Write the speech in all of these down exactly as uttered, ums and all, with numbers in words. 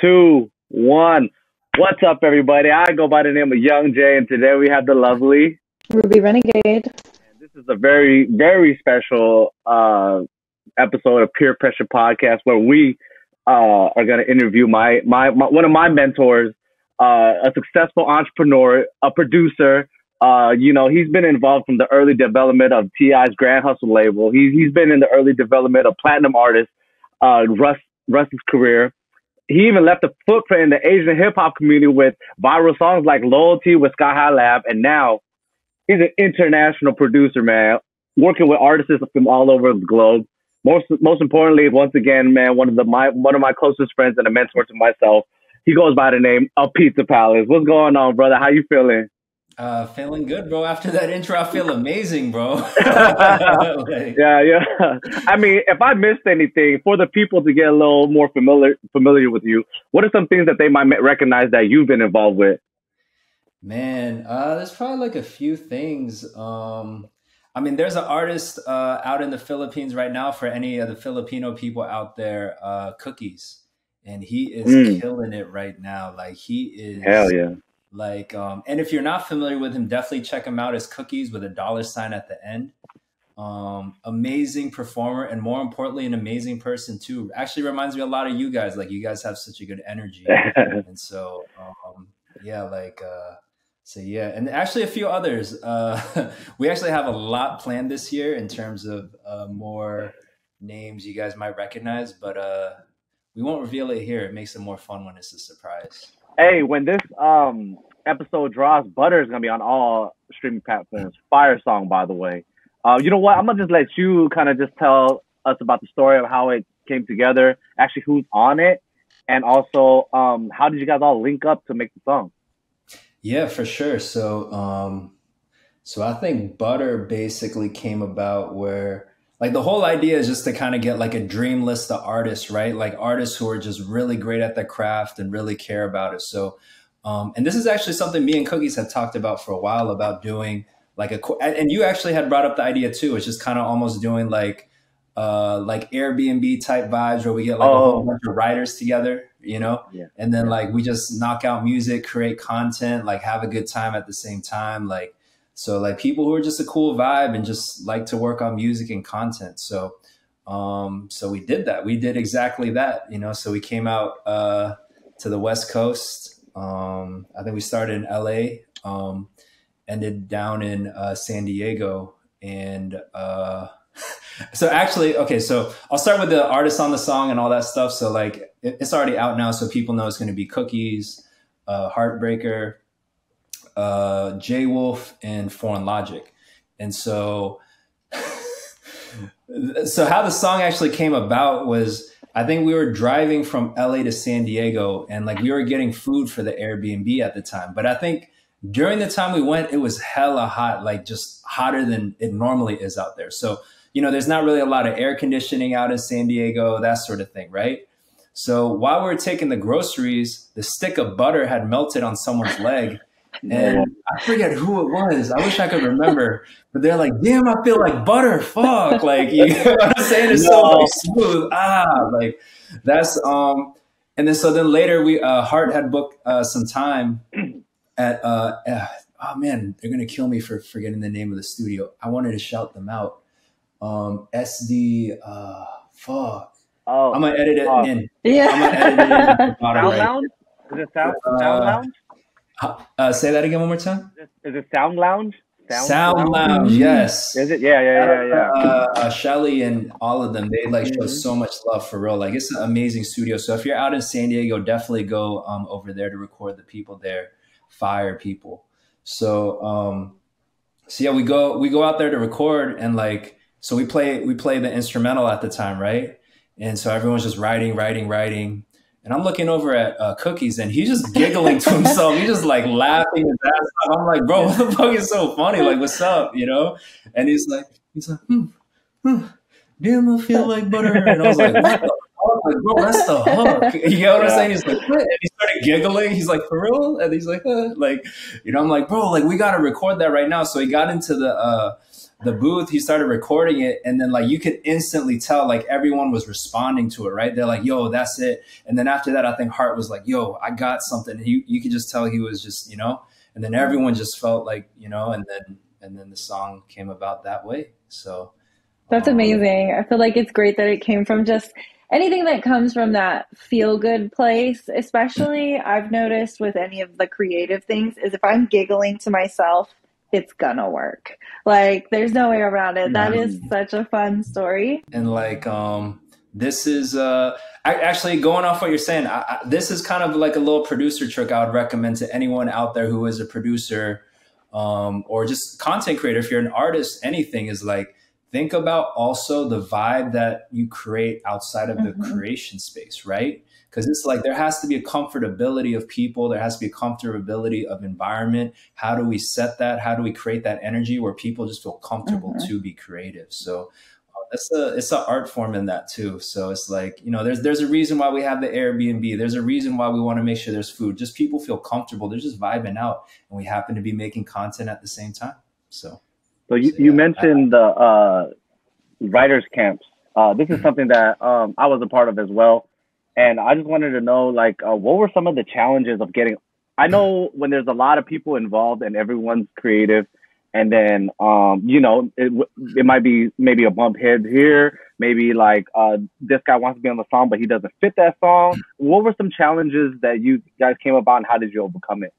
Two, one. What's up, everybody? I go by the name of Young Jae, and today we have the lovely Ruby Renegade. And this is a very, very special uh, episode of Peer Pressure Podcast where we uh, are going to interview my, my my one of my mentors, uh, a successful entrepreneur, a producer. Uh, you know, he's been involved from the early development of T I's Grand Hustle label. He's he's been in the early development of platinum artist uh, Russ Russ's career. He even left a footprint in the Asian hip hop community with viral songs like "Loyalty" with Sky High Lab, and now he's an international producer, man, working with artists from all over the globe. Most most importantly, once again, man, one of the my one of my closest friends and a mentor to myself. He goes by the name of Pizza Palace. What's going on, brother? How you feeling? Uh, feeling good, bro. After that intro, I feel amazing, bro. Like, yeah, yeah. I mean, if I missed anything, for the people to get a little more familiar familiar with you, what are some things that they might recognize that you've been involved with? Man, uh, there's probably like a few things. Um, I mean, there's an artist uh, out in the Philippines right now for any of the Filipino people out there, uh, Cookies. And he is mm. killing it right now. Like, he is... Hell yeah. Like, um, and if you're not familiar with him, definitely check him out as Cookies with a dollar sign at the end. Um, amazing performer, and more importantly, an amazing person too. Actually reminds me a lot of you guys. Like, you guys have such a good energy. And so, um, yeah, like, uh, so yeah. And actually a few others. Uh, we actually have a lot planned this year in terms of uh, more names you guys might recognize, but uh, we won't reveal it here. It makes it more fun when it's a surprise. Hey, when this um, episode drops, Butter is going to be on all streaming platforms. Fire song, by the way. Uh, you know what? I'm going to just let you kind of just tell us about the story of how it came together, actually who's on it, and also um, how did you guys all link up to make the song? Yeah, for sure. So, um, so I think Butter basically came about where... Like, the whole idea is just to kind of get like a dream list of artists, right? Like artists who are just really great at their craft and really care about it. So, um, and this is actually something me and Cookies have talked about for a while, about doing like a, and you actually had brought up the idea too. It's just kind of almost doing like, uh, like Airbnb type vibes where we get like oh. a whole bunch of writers together, you know? Yeah. And then like, we just knock out music, create content, like have a good time at the same time. Like, So like people who are just a cool vibe and just like to work on music and content. So, um, so we did that. We did exactly that, you know, so we came out uh, to the West Coast. Um, I think we started in L A, um, ended down in uh, San Diego. And uh, so actually, okay, so I'll start with the artists on the song and all that stuff. So like it's already out now. So people know it's going to be Cookies, uh, Heartbreaker, uh Jay Wolf, and Foreign Logic. And so so how the song actually came about was I think we were driving from L A to San Diego, and like we were getting food for the Airbnb at the time, but I think during the time we went it was hella hot, like just hotter than it normally is out there. So you know there's not really a lot of air conditioning out in San Diego, that sort of thing, right? So while we were taking the groceries, the stick of butter had melted on someone's leg. And I forget who it was. I wish I could remember. But they're like, damn, I feel like butter. Fuck. Like, you know what I'm saying? It's no. so like, smooth. Ah, like that's. um. And then so then later, we uh, Hart had booked uh, some time at, uh, uh, oh, man, they're going to kill me for forgetting the name of the studio. I wanted to shout them out. Um, S D, uh, fuck. Oh, I'm going to edit it oh. in. Yeah. I'm going to edit it in. Sound Lounge? Is it Sound Lounge? Uh, say that again one more time. Is it Sound Lounge? Sound, sound Lounge, mm-hmm. yes. Is it? Yeah, yeah, yeah, yeah. Uh, uh, Shelly and all of them, they like mm-hmm. show so much love for real. Like, it's an amazing studio. So if you're out in San Diego, definitely go um, over there to record the people there, fire people. So, um, so yeah, we go we go out there to record, and like, so we play we play the instrumental at the time, right? And so everyone's just writing, writing, writing. And I'm looking over at uh, Cookies, and he's just giggling to himself. He's just like laughing his ass off. I'm like, bro, what the fuck is so funny? Like, what's up, you know? And he's like, he's like, hmm, hmm, damn, I feel like butter. And I was like, what the fuck? Like, bro, that's the hook. You know what I'm saying? He's like, what? And he started giggling. He's like, for real? And he's like, huh? Like, you know, I'm like, bro, like, we got to record that right now. So he got into the, uh, the booth, he started recording it. And then like, you could instantly tell, like everyone was responding to it, right? They're like, yo, that's it. And then after that, I think Hart was like, yo, I got something. He, you could just tell he was just, you know, and then everyone just felt like, you know, and then, and then the song came about that way. So that's um, amazing. I feel like it's great that it came from just anything that comes from that feel good place. Especially I've noticed with any of the creative things is if I'm giggling to myself, it's gonna work. Like there's no way around it. That is such a fun story. And like, um, this is, uh, I, actually going off what you're saying, I, I, this is kind of like a little producer trick I would recommend to anyone out there who is a producer, um, or just content creator. If you're an artist, anything is like, think about also the vibe that you create outside of the mm-hmm. creation space, right? Because it's like there has to be a comfortability of people. There has to be a comfortability of environment. How do we set that? How do we create that energy where people just feel comfortable mm-hmm. to be creative? So that's a, it's an art form in that too. So it's like, you know, there's there's a reason why we have the Airbnb. There's a reason why we want to make sure there's food. Just people feel comfortable. They're just vibing out. And we happen to be making content at the same time. So. So you, you mentioned the uh, writers camps. Uh, this is something that um, I was a part of as well. And I just wanted to know, like, uh, what were some of the challenges of getting, I know when there's a lot of people involved and everyone's creative and then, um, you know, it, it might be maybe a bump head here. Maybe like uh, this guy wants to be on the song, but he doesn't fit that song. What were some challenges that you guys came about and how did you overcome it?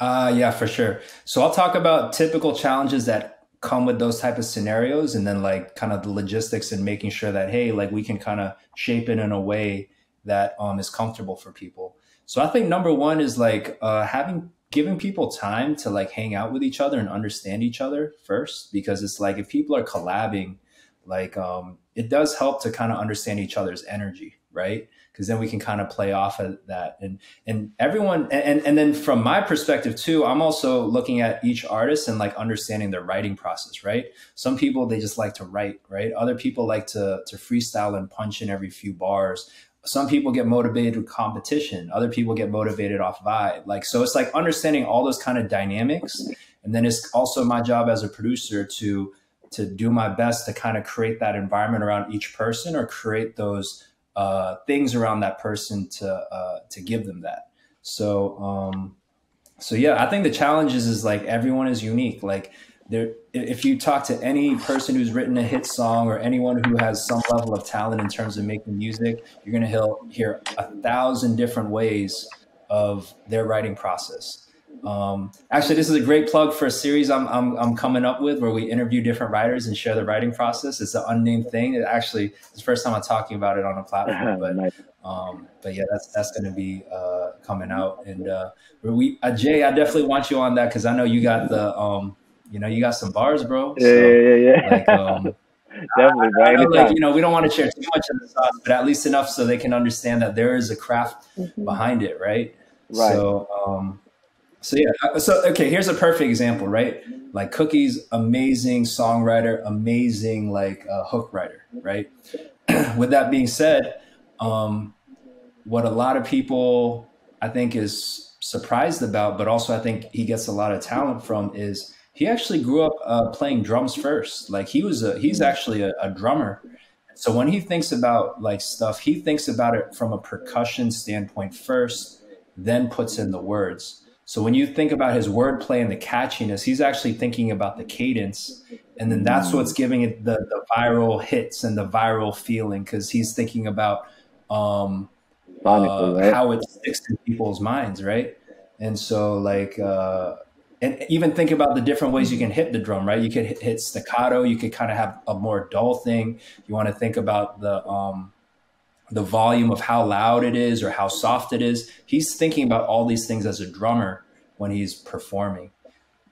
Uh, yeah, for sure. So I'll talk about typical challenges that come with those type of scenarios and then like kind of the logistics and making sure that, hey, like we can kind of shape it in a way that um, is comfortable for people. So I think number one is like uh, having, giving people time to like hang out with each other and understand each other first, because it's like, if people are collabing, like um, it does help to kind of understand each other's energy, right? Because then we can kind of play off of that. And and everyone, and, and then from my perspective too, I'm also looking at each artist and like understanding their writing process, right? Some people, they just like to write, right? Other people like to, to freestyle and punch in every few bars. Some people get motivated with competition. Other people get motivated off vibe. Like, so it's like understanding all those kind of dynamics. And then it's also my job as a producer to, to do my best to kind of create that environment around each person or create those Uh, things around that person to uh, to give them that. So um, so yeah, I think the challenges is like everyone is unique. Like there, if you talk to any person who's written a hit song or anyone who has some level of talent in terms of making music, you're gonna hear, hear a thousand different ways of their writing process. Um, actually, this is a great plug for a series I'm, I'm, I'm coming up with where we interview different writers and share the writing process. It's an unnamed thing. It actually, it's the first time I'm talking about it on a platform, but, um, but yeah, that's, that's going to be, uh, coming out. And, uh, we, uh, Jay, I definitely want you on that. Cause I know you got the, um, you know, you got some bars, bro. So, yeah, yeah, yeah. Like, um, definitely, I, I know, like, you know, we don't want to share too much of the sauce, but at least enough so they can understand that there is a craft mm-hmm. behind it. Right. Right. So, um, So yeah, so okay, here's a perfect example, right? Like Cookies, amazing songwriter, amazing like uh, hook writer, right? With that being said, um, what a lot of people I think is surprised about, but also I think he gets a lot of talent from is he actually grew up uh, playing drums first. Like he was a, he's actually a, a drummer. So when he thinks about like stuff, he thinks about it from a percussion standpoint first, then puts in the words. So when you think about his wordplay and the catchiness, he's actually thinking about the cadence. And then that's what's giving it the, the viral hits and the viral feeling, because he's thinking about um, uh, right? how it sticks in people's minds, right? And so like, uh, and even think about the different ways you can hit the drum, right? You could hit, hit staccato, you could kind of have a more dull thing. You want to think about the... Um, the volume of how loud it is or how soft it is. He's thinking about all these things as a drummer when he's performing.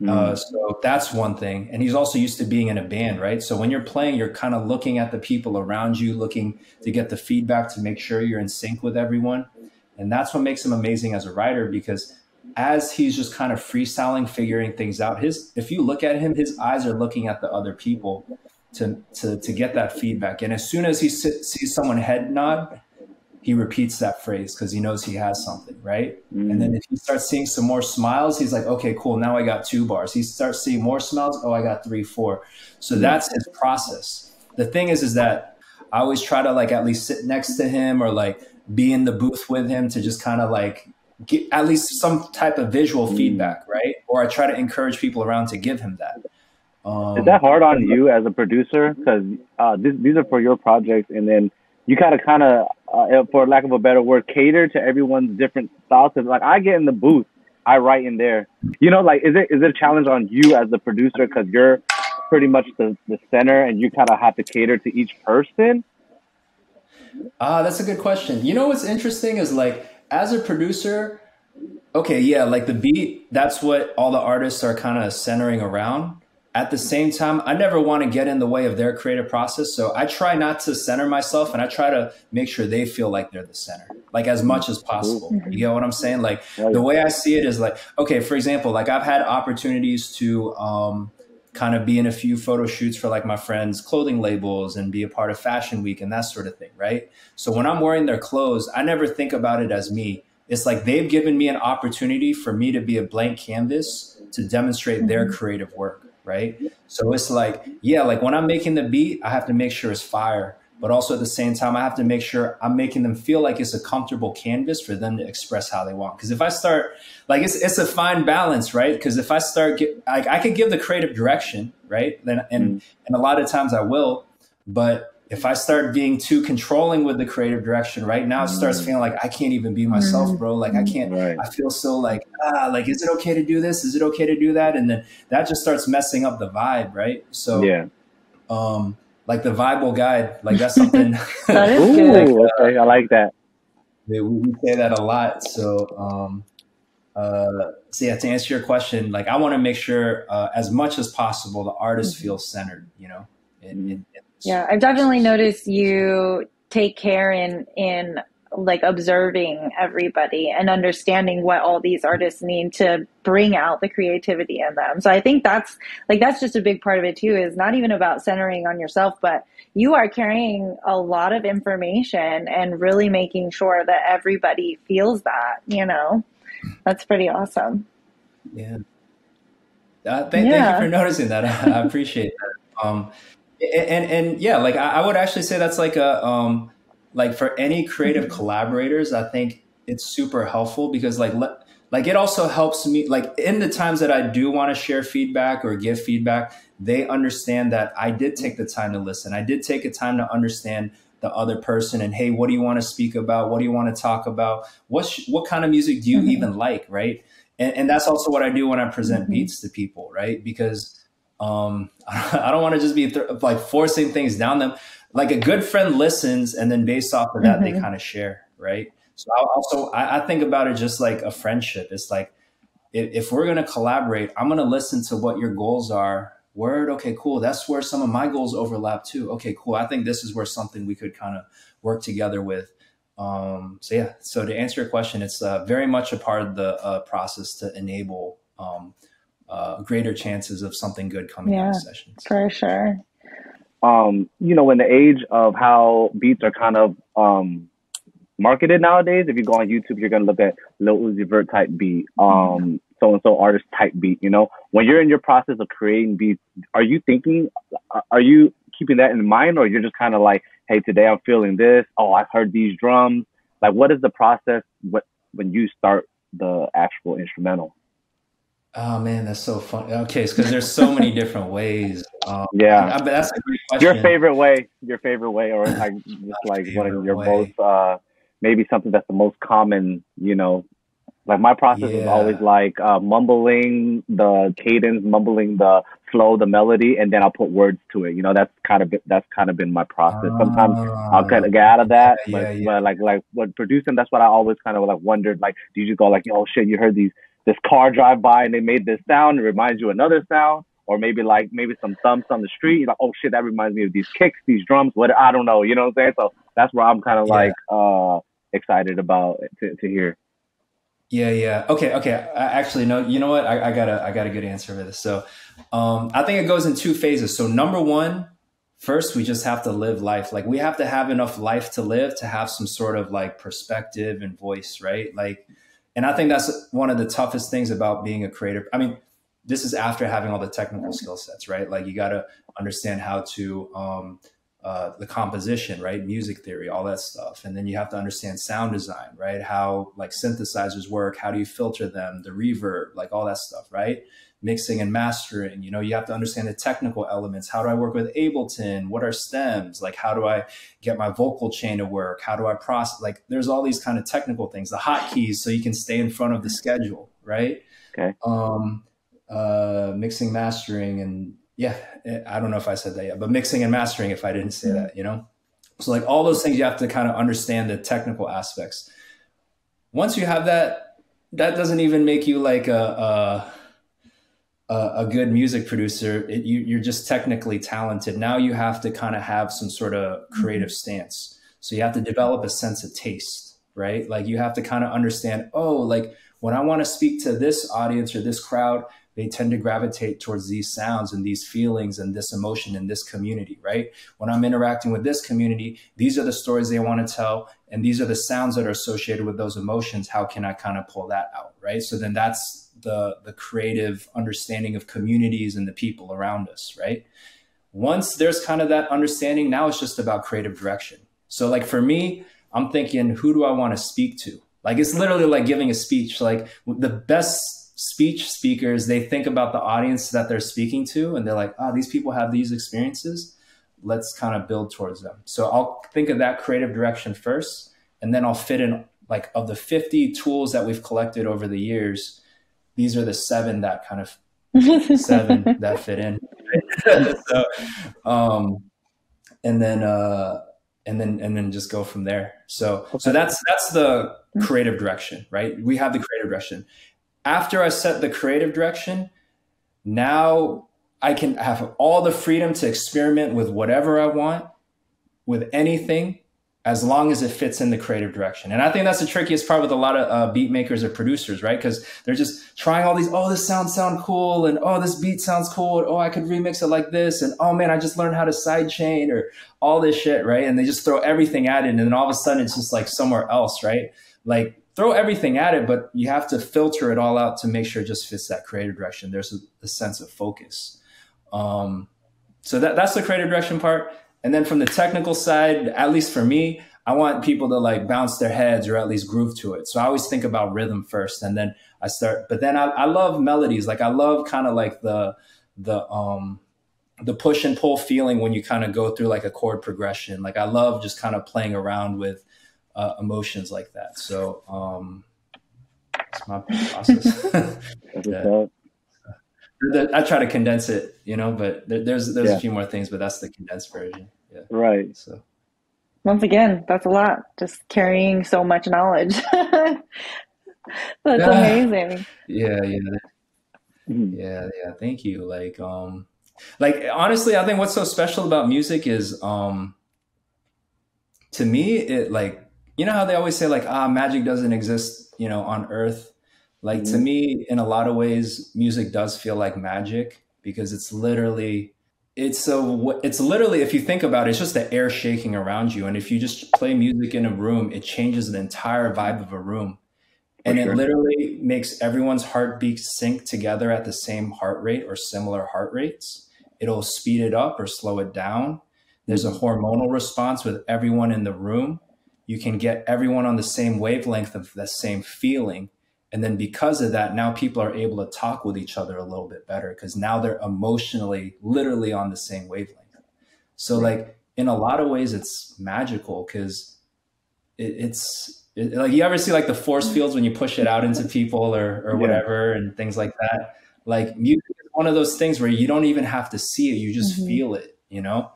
Mm. Uh, so that's one thing. And he's also used to being in a band, right? So when you're playing, you're kind of looking at the people around you, looking to get the feedback to make sure you're in sync with everyone. And that's what makes him amazing as a writer, because as he's just kind of freestyling, figuring things out, his, if you look at him, his eyes are looking at the other people to, to, to get that feedback. And as soon as he sees someone head nod, he repeats that phrase because he knows he has something, right? Mm. And then if he starts seeing some more smiles, he's like, okay, cool, now I got two bars. He starts seeing more smiles, oh, I got three, four. So that's his process. The thing is, is that I always try to like at least sit next to him or like be in the booth with him to just kind of like get at least some type of visual mm. feedback, right? Or I try to encourage people around to give him that. Um, is that hard on you as a producer? Because uh, this, these are for your projects, and then you gotta kind of, uh, for lack of a better word, cater to everyone's different styles. Like I get in the booth, I write in there. You know, like is it is it a challenge on you as the producer because you're pretty much the, the center, and you kind of have to cater to each person? Ah, uh, that's a good question. You know what's interesting is like as a producer, okay, yeah, like the beat, that's what all the artists are kind of centering around. At the same time, I never want to get in the way of their creative process. So I try not to center myself, and I try to make sure they feel like they're the center, like as much as possible. You get what I'm saying? Like the way I see it is like, okay, for example, like I've had opportunities to um, kind of be in a few photo shoots for like my friends' clothing labels and be a part of Fashion Week and that sort of thing, right? So when I'm wearing their clothes, I never think about it as me. It's like they've given me an opportunity for me to be a blank canvas to demonstrate their creative work. Right. So it's like, yeah, like when I'm making the beat, I have to make sure it's fire. But also at the same time, I have to make sure I'm making them feel like it's a comfortable canvas for them to express how they want. Because if I start like it's it's a fine balance. Right. Because if I start get, like I could give the creative direction. Right. Then and, and and a lot of times I will. But if I start being too controlling with the creative direction right now, it starts feeling like I can't even be myself, bro. Like I can't, right. I feel so like, ah, like, is it okay to do this? Is it okay to do that? And then that just starts messing up the vibe. Right. So, yeah. um, like the vibe will guide, like that's something. that is Ooh, good. Uh, okay, I like that. We, we say that a lot. So, um, uh, so yeah, to answer your question, like I want to make sure, uh, as much as possible, the artist mm-hmm. feels centered, you know, and, and yeah, I've definitely noticed you take care in in like observing everybody and understanding what all these artists need to bring out the creativity in them. So I think that's like that's just a big part of it too, is not even about centering on yourself, but you are carrying a lot of information and really making sure that everybody feels that, you know. That's pretty awesome. Yeah. Uh, th- yeah. Thank you for noticing that. I, I appreciate that. Um And, and, and yeah, like I, I would actually say that's like a, um, like for any creative collaborators, I think it's super helpful because like, le- like it also helps me, like in the times that I do want to share feedback or give feedback, they understand that I did take the time to listen. I did take the time to understand the other person and, hey, what do you want to speak about? What do you want to talk about? What, sh- what kind of music do you mm-hmm. even like? Right. And, and that's also what I do when I present mm-hmm. beats to people, right? Because Um, I don't want to just be th- like forcing things down them. Like a good friend listens, and then based off of that, mm-hmm. they kind of share, right? So I also I, I think about it just like a friendship. It's like if, if we're gonna collaborate, I'm gonna listen to what your goals are. Word, okay, cool. That's where some of my goals overlap too. Okay, cool. I think this is where something we could kind of work together with. Um, so yeah. So to answer your question, it's uh, very much a part of the uh, process to enable. Um, Uh, greater chances of something good coming yeah, out of sessions. For sure. Um, you know, in the age of how beats are kind of um, marketed nowadays, if you go on YouTube, you're going to look at Lil Uzi Vert type beat, um, so-and-so artist type beat, you know? When you're in your process of creating beats, are you thinking, are you keeping that in mind, or you're just kind of like, hey, today I'm feeling this, oh, I've heard these drums. Like, what is the process what, when you start the actual instrumental? Oh man, that's so fun. Okay, because there's so many different ways. Um, yeah, I, that's a great question. Your favorite way, your favorite way, or like just like one of your way. most, uh, maybe something that's the most common. You know, like my process yeah. is always like uh, mumbling the cadence, mumbling the flow, the melody, and then I'll put words to it. You know, that's kind of been, that's kind of been my process. Sometimes uh, I'll kind of get out of that, yeah, but, yeah. but like like when producing, that's what I always kind of like wondered. Like, do you just go like, oh shit, you heard these. This car drive by and they made this sound, it reminds you of another sound, or maybe like maybe some thumps on the street. You're like, oh shit, that reminds me of these kicks, these drums. What I don't know, you know what I'm saying? So that's where I'm kind of yeah. like uh, excited about to, to hear. Yeah, yeah. Okay, okay. I actually know. You know what? I, I got a I got a good answer for this. So um, I think it goes in two phases. So number one, first, we just have to live life. Like, we have to have enough life to live to have some sort of like perspective and voice, right? Like, and I think that's one of the toughest things about being a creative. I mean, this is after having all the technical skill sets, right? Like, you got to understand how to, um, uh, the composition, right? Music theory, all that stuff. And then you have to understand sound design, right? How like synthesizers work, how do you filter them, the reverb, like all that stuff, right? Mixing and mastering, you know, you have to understand the technical elements. How do I work with Ableton? What are stems? Like, how do I get my vocal chain to work? How do I process? Like, there's all these kind of technical things, the hotkeys, so you can stay in front of the schedule, right? Okay. Um, uh, mixing, mastering, and yeah, I don't know if I said that yet, but mixing and mastering, if I didn't say mm-hmm. that, you know? So like all those things, you have to kind of understand the technical aspects. Once you have that, that doesn't even make you like a, a a good music producer. It, you, you're just technically talented. Now you have to kind of have some sort of creative stance. So you have to develop a sense of taste, right? Like you have to kind of understand, oh, like when I want to speak to this audience or this crowd, they tend to gravitate towards these sounds and these feelings and this emotion in this community, right? When I'm interacting with this community, these are the stories they want to tell. And these are the sounds that are associated with those emotions. How can I kind of pull that out, right? So then that's the, the creative understanding of communities and the people around us, right? Once there's kind of that understanding, now it's just about creative direction. So like for me, I'm thinking, who do I want to speak to? Like, it's literally like giving a speech. Like the best speech speakers, they think about the audience that they're speaking to and they're like, oh, these people have these experiences. Let's kind of build towards them. So I'll think of that creative direction first, and then I'll fit in like of the fifty tools that we've collected over the years, these are the seven that kind of seven that fit in. so, um, and then, uh, and then, and then just go from there. So, okay. so that's, that's the creative direction, right? We have the creative direction. After I set the creative direction, now I can have all the freedom to experiment with whatever I want, with anything, as long as it fits in the creative direction. And I think that's the trickiest part with a lot of uh, beat makers or producers, right? Because they're just trying all these, oh, this sounds sound cool, and oh, this beat sounds cool, and, oh, I could remix it like this, and oh man, I just learned how to sidechain or all this shit, right? And they just throw everything at it, and then all of a sudden it's just like somewhere else, right? Like, throw everything at it, but you have to filter it all out to make sure it just fits that creative direction. There's a, a sense of focus. Um, so that, that's the creative direction part. And then from the technical side, at least for me, I want people to like bounce their heads or at least groove to it. So I always think about rhythm first, and then I start, but then I, I love melodies. Like I love kind of like the, the, um, the push and pull feeling when you kind of go through like a chord progression. Like I love just kind of playing around with Uh, emotions like that. So um, that's my process. yeah. I try to condense it, you know, but there, there's there's yeah. a few more things, but that's the condensed version. Yeah. Right. So once again, that's a lot. Just carrying so much knowledge. that's yeah. amazing. Yeah, yeah, yeah, yeah. Thank you. Like, um, like honestly, I think what's so special about music is, um, to me, it like. You know how they always say like, ah, magic doesn't exist, you know, on earth. Like mm-hmm. to me, in a lot of ways, music does feel like magic because it's literally, it's a, it's literally, if you think about it, it's just the air shaking around you. And if you just play music in a room, it changes the entire vibe of a room. For and sure. It literally makes everyone's heartbeats sync together at the same heart rate or similar heart rates. It'll speed it up or slow it down. There's a hormonal response with everyone in the room. You can get everyone on the same wavelength of the same feeling. And then because of that, now people are able to talk with each other a little bit better because now they're emotionally, literally on the same wavelength. So like in a lot of ways, it's magical because it, it's it, like, you ever see like the force fields when you push it out into people or, or yeah. whatever and things like that. Like music is one of those things where you don't even have to see it. You just mm-hmm. feel it, you know?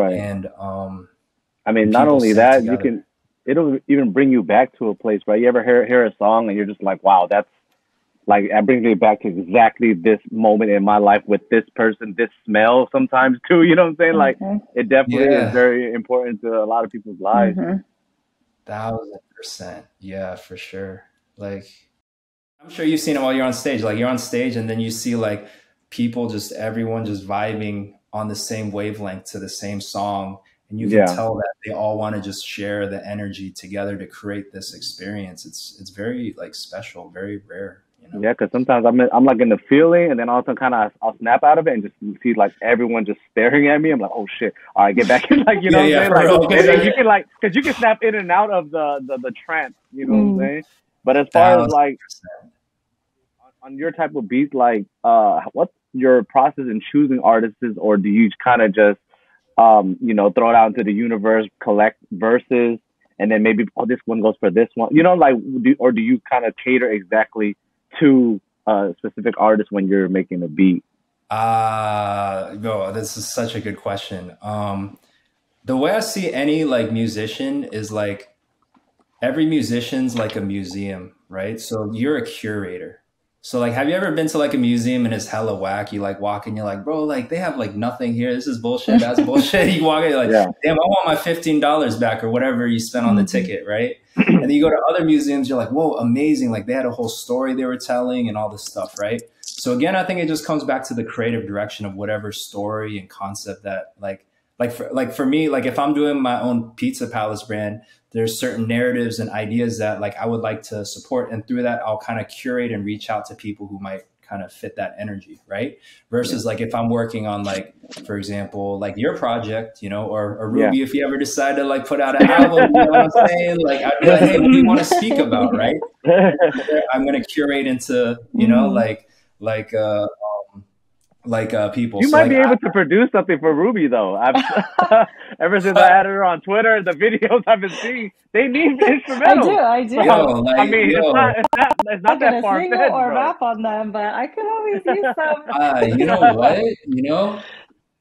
Right. And um, I mean, not only that, together. you can, it'll even bring you back to a place, right? You ever hear hear a song and you're just like, wow, that's like, it brings me back to exactly this moment in my life with this person, this smell sometimes too, you know what I'm saying? Like mm-hmm. it definitely yeah. is very important to a lot of people's lives. Mm-hmm. Thousand percent. Yeah, for sure. Like, I'm sure you've seen it while you're on stage, like you're on stage and then you see like people, just everyone just vibing on the same wavelength to the same song. And you can yeah. tell that they all want to just share the energy together to create this experience. It's it's very like special, very rare. You know? Yeah, because sometimes I'm in, I'm like in the feeling, and then all of a sudden kind of I'll snap out of it and just see like everyone just staring at me. I'm like, oh shit! All right, get back in, like you know, yeah, what I'm yeah, saying? Like, okay, yeah, yeah. You can like because you can snap in and out of the the, the trance, you know mm. what I'm saying? But as far one thousand percent. As like on, on your type of beat, like uh, what's your process in choosing artists, or do you kind of just um you know throw it out into the universe, collect verses, and then maybe oh this one goes for this one, you know, like do, or do you kind of cater exactly to uh specific artists when you're making a beat? Uh no, this is such a good question. Um the way I see any like musician is like every musician's like a museum, right? So you're a curator. So like, have you ever been to like a museum and it's hella whack? You like walk in, you're like, bro, like they have like nothing here. This is bullshit. That's bullshit. You walk in, you're like, yeah. damn, I want my fifteen dollars back or whatever you spent on the ticket, right? And then you go to other museums, you're like, whoa, amazing. Like they had a whole story they were telling and all this stuff, right? So again, I think it just comes back to the creative direction of whatever story and concept that like, like for, like for me, like if I'm doing my own Pizza Palace brand, there's certain narratives and ideas that like I would like to support. And through that, I'll kind of curate and reach out to people who might kind of fit that energy, right? Versus yeah. like if I'm working on like, for example, like your project, you know, or, or Ruby, yeah. if you ever decide to like put out an album, you know what I'm saying? Like I'd be like, hey, what do you want to speak about, right? I'm going to curate into, you know, like, like, uh, like uh people you so, might like, be able I, to produce something for Ruby though. I've ever since I added her on Twitter, the videos I've been seeing, they need instrumentals. I do, I do. Yo, like, I mean, yo. it's not, it's not, it's not that far fetched, or bro. Rap on them, but I could always use some. Uh, you know what? You know,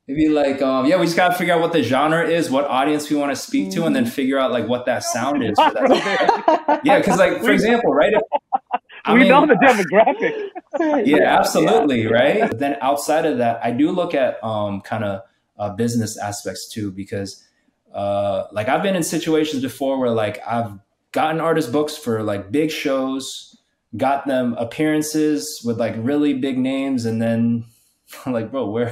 maybe like um, yeah, we just gotta figure out what the genre is, what audience we want to speak mm. to, and then figure out like what that sound is. For that. Yeah, because like for example, right. If, I we mean, know the demographic. Yeah, absolutely, right? But then outside of that, I do look at um, kind of uh, business aspects too, because uh, like I've been in situations before where like I've gotten artist books for like big shows, got them appearances with like really big names, and then I'm like, bro, where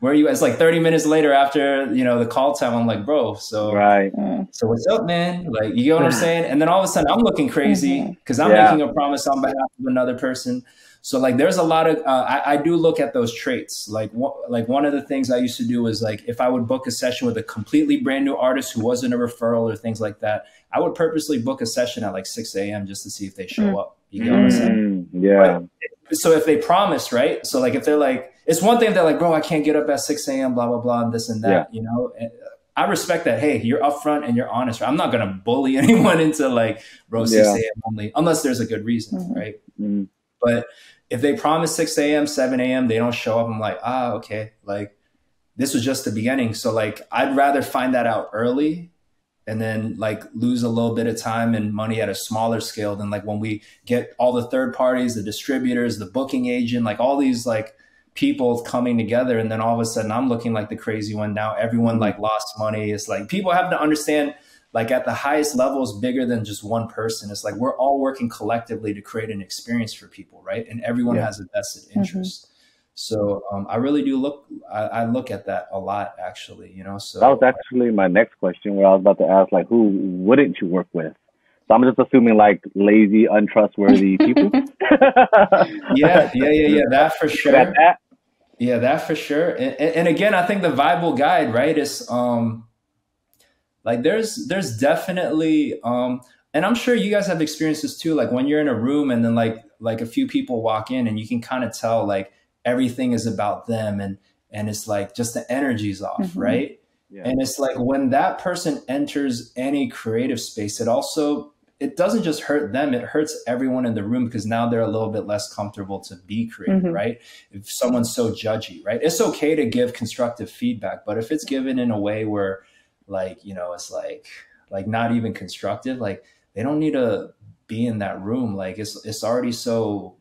where are you? It's like thirty minutes later after, you know, the call time. I'm like, bro, so right. so what's up, man? Like, you know what I'm saying? And then all of a sudden I'm looking crazy because I'm yeah. making a promise on behalf of another person. So like, there's a lot of, uh, I, I do look at those traits. Like, wh- like one of the things I used to do was like, if I would book a session with a completely brand new artist who wasn't a referral or things like that, I would purposely book a session at like six a.m. just to see if they show mm. up. You know what I'm saying? Mm, yeah. But, so if they promise, right? So like if they're like, it's one thing if they're like, bro, I can't get up at six a.m., blah, blah, blah, and this and that, yeah. you know? And I respect that. Hey, you're upfront and you're honest. Right? I'm not going to bully anyone into like, bro, six a.m. yeah. only, unless there's a good reason, mm-hmm. right? Mm-hmm. But if they promise six a.m., seven a.m., they don't show up, I'm like, ah, okay. Like this was just the beginning. So like, I'd rather find that out early and then like lose a little bit of time and money at a smaller scale than like when we get all the third parties, the distributors, the booking agent, like all these like people coming together. And then all of a sudden I'm looking like the crazy one. Now everyone like lost money. It's like people have to understand like at the highest levels, bigger than just one person. It's like, we're all working collectively to create an experience for people. Right. And everyone yeah. has a vested interest. Mm-hmm. So um, I really do look, I, I look at that a lot actually, you know, so. That was actually my next question where I was about to ask like, who wouldn't you work with? So I'm just assuming like lazy, untrustworthy people. yeah, yeah, yeah, yeah, that for sure. That, that. Yeah, that for sure. And, and again, I think the viable guide, right, is um, like there's, there's definitely, um, and I'm sure you guys have experiences too, like when you're in a room and then like, like a few people walk in and you can kind of tell like, everything is about them and and it's like just the energy's off, mm-hmm. right? Yeah. And it's like when that person enters any creative space, it also, it doesn't just hurt them, it hurts everyone in the room because now they're a little bit less comfortable to be creative, mm-hmm. right? If someone's so judgy, right? It's okay to give constructive feedback, but if it's given in a way where like, you know, it's like, like not even constructive, like they don't need to be in that room. Like it's, it's already so,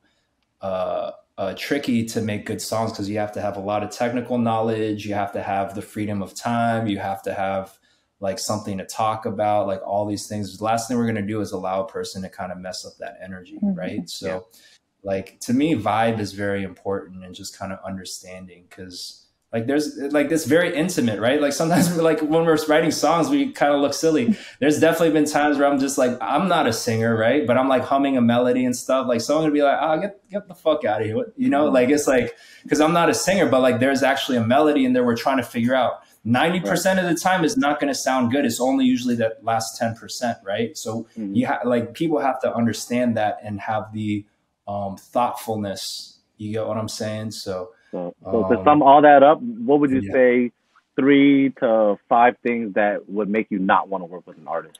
uh, Uh, tricky to make good songs because you have to have a lot of technical knowledge, you have to have the freedom of time, you have to have like something to talk about, like all these things. The last thing we're going to do is allow a person to kind of mess up that energy, mm-hmm. right? So yeah. like to me, vibe is very important and just kind of understanding because Like there's like this very intimate, right? Like sometimes we're like when we're writing songs, we kind of look silly. There's definitely been times where I'm just like, I'm not a singer, right? But I'm like humming a melody and stuff. Like someone would be like, oh, get get the fuck out of here. You know, like it's like, because I'm not a singer, but like there's actually a melody in there we're trying to figure out. ninety percent right. of the time is not going to sound good. It's only usually that last ten percent, right? So mm-hmm. you ha- like people have to understand that and have the um, thoughtfulness. You get what I'm saying? So, so, so um, to sum all that up, what would you yeah. say three to five things that would make you not want to work with an artist?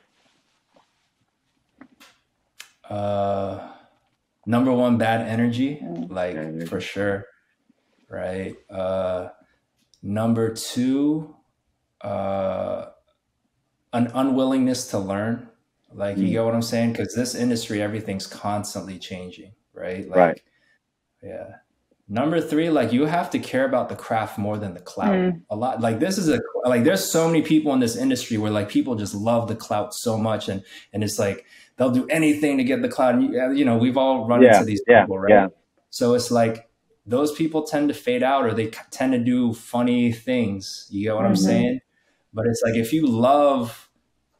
Uh, number one, bad energy, like bad energy. For sure, right? Uh, Number two, uh, an unwillingness to learn. Like, mm-hmm. you get what I'm saying? Because this industry, everything's constantly changing, right? Like, right. Yeah. Number three, like you have to care about the craft more than the clout. Mm. A lot like this is a like there's so many people in this industry where like people just love the clout so much, and and it's like they'll do anything to get the clout. And you, you know, we've all run yeah, into these yeah, people, right? Yeah. So it's like, those people tend to fade out, or they tend to do funny things. You get what mm-hmm. I'm saying? But it's like, if you love,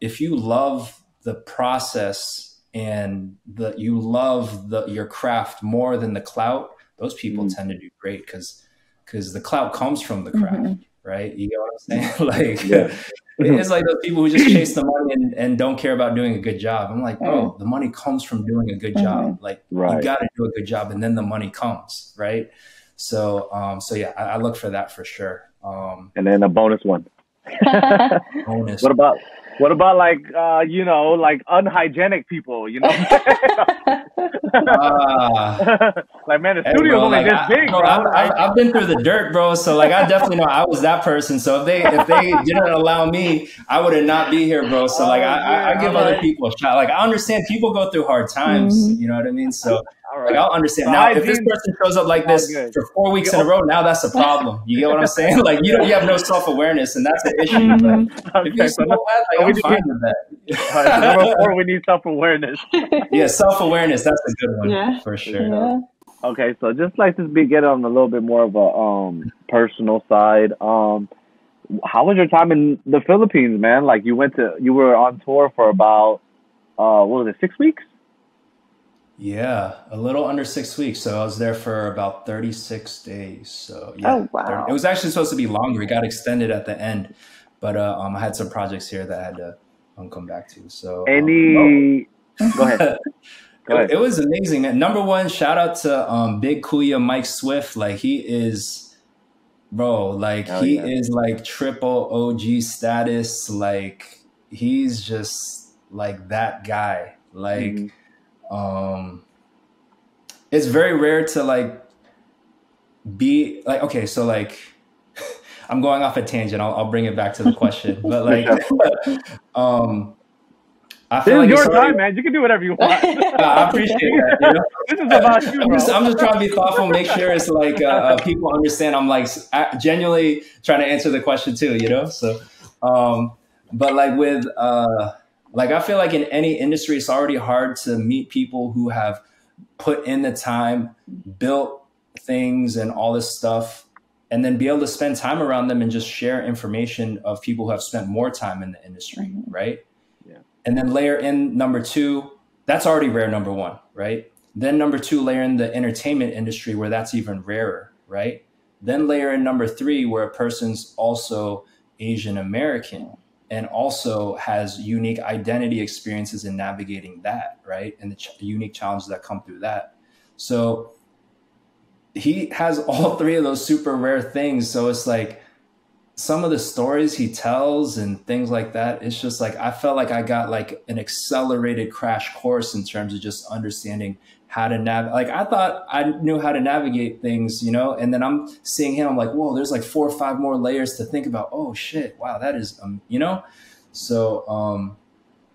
if you love the process and that you love the, your craft more than the clout, those people mm-hmm. tend to do great. Cause, cause the clout comes from the craft, mm-hmm. right? You get what I'm saying? Like, yeah. it's like those people who just chase the money and, and don't care about doing a good job. I'm like, oh, the money comes from doing a good job. Like right. you got to do a good job and then the money comes. Right. So, um, so yeah, I, I look for that for sure. Um, and then a bonus one. bonus. What about, what about like, uh, you know, like unhygienic people, you know, uh, like, man, the hey, studio's bro, only like, this I, big. Bro, I, I, I've been through the dirt, bro. So like, I definitely know I was that person. So if they, if they didn't allow me, I would not be here, bro. So like, oh, I, yeah, I give other right. people a shot. Like I understand people go through hard times, mm-hmm. you know what I mean? So all right. like, I'll understand. So now, if this person shows up like this good. for four weeks in a row, now that's a problem. You get what I'm saying? Like you don't, you have no self-awareness, and that's an issue. But if you so that, like, I'm fine with that. All right, so number four, we need self-awareness. Yeah, self-awareness. That's a good one yeah. for sure. Yeah. Okay, so just like this, be get on a little bit more of a um personal side. Um, how was your time in the Philippines, man? Like you went to, you were on tour for about uh, what was it, six weeks? Yeah, a little under six weeks. So I was there for about thirty-six days. So yeah, oh, wow. thirty It was actually supposed to be longer. It got extended at the end, but uh, um, I had some projects here that I had to um, come back to. So any, um, oh. go ahead. Go ahead. It, it was amazing. Number one, shout out to um, Big Kuya Mike Swift. Like he is, bro. Like Hell he yeah. is like triple O G status. Like he's just like that guy. Like. Mm-hmm. Um, it's very rare to like be like, okay, so like I'm going off a tangent. I'll, I'll bring it back to the question, but like, um, I feel this like is your time, man. You can do whatever you want. Uh, I appreciate that. You know? This is about you. I'm just, I'm just trying to be thoughtful, make sure it's like uh, uh, people understand. I'm like I, genuinely trying to answer the question too, you know. So, um, but like with uh. Like, I feel like in any industry, it's already hard to meet people who have put in the time, built things and all this stuff, and then be able to spend time around them and just share information of people who have spent more time in the industry, right? Yeah. And then layer in number two, that's already rare, number one, right? Then number two, layer in the entertainment industry where that's even rarer, right? Then layer in number three, where a person's also Asian American, and also has unique identity experiences in navigating that, right? And the ch- unique challenges that come through that. So he has all three of those super rare things. So it's like some of the stories he tells and things like that, it's just like, I felt like I got like an accelerated crash course in terms of just understanding how to navigate. Like I thought I knew how to navigate things, you know, and then I'm seeing him, I'm like, whoa, there's like four or five more layers to think about. Oh shit. Wow. That is, um, you know, so, um,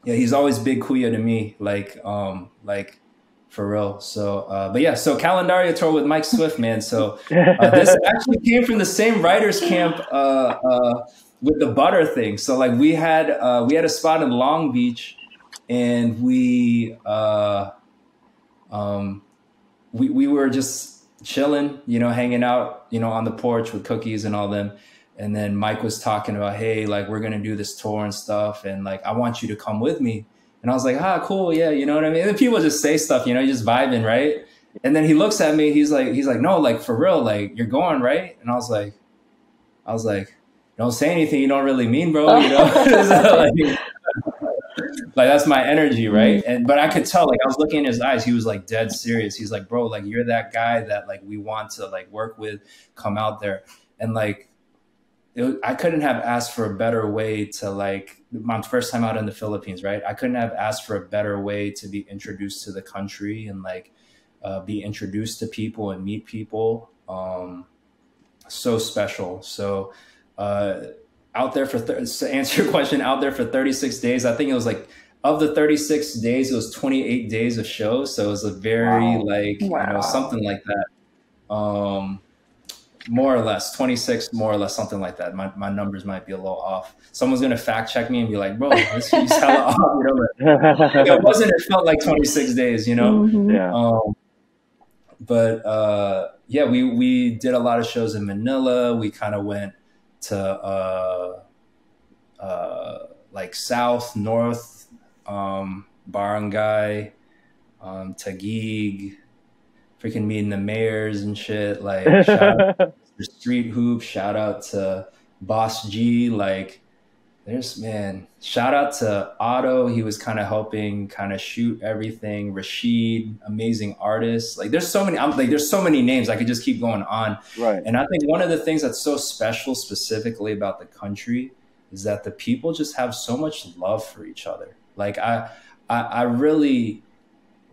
yeah, he's always Big Kuya to me. Like, um, like for real. So, uh, but yeah, so Calendaria tour with Mike Swift, man. So uh, this actually came from the same writer's camp, uh, uh, with the butter thing. So like we had, uh, we had a spot in Long Beach and we, uh, Um, we, we were just chilling, you know, hanging out, you know, on the porch with Cookies and all them. And then Mike was talking about, hey, like, we're going to do this tour and stuff. And like, I want you to come with me. And I was like, ah, cool. Yeah. You know what I mean? And then people just say stuff, you know, you're just vibing. Right. And then he looks at me. He's like, he's like, no, like for real, like you're going, right? And I was like, I was like, don't say anything you don't really mean, bro. You know, like, like that's my energy. Right. And, but I could tell, like, I was looking in his eyes. He was like dead serious. He's like, bro, like you're that guy that like, we want to like work with, come out there. And like, it, I couldn't have asked for a better way to like my first time out in the Philippines, right? I couldn't have asked for a better way to be introduced to the country and like uh, be introduced to people and meet people. Um, so special. So uh, out there for, th to answer your question, out there for thirty-six days, I think it was like, of the thirty-six days, it was twenty-eight days of shows. So it was a very wow. like, wow. you know, something like that. Um, More or less, twenty-six, more or less, something like that. My, my numbers might be a little off. Someone's going to fact check me and be like, bro, this is hella off. You know, like, it wasn't, it felt like twenty-six days, you know? Mm-hmm. Yeah. Um, but uh, yeah, we, we did a lot of shows in Manila. We kind of went to uh, uh, like South, North, um, Barangay, um, Taguig, freaking meeting the mayors and shit, like shout out to the Street Hoop, shout out to Boss G, like there's, man, shout out to Otto. He was kind of helping kind of shoot everything. Rashid, amazing artist. Like there's so many, I'm like, there's so many names. I could just keep going on. Right. And I think one of the things that's so special specifically about the country is that the people just have so much love for each other. Like I, I, I really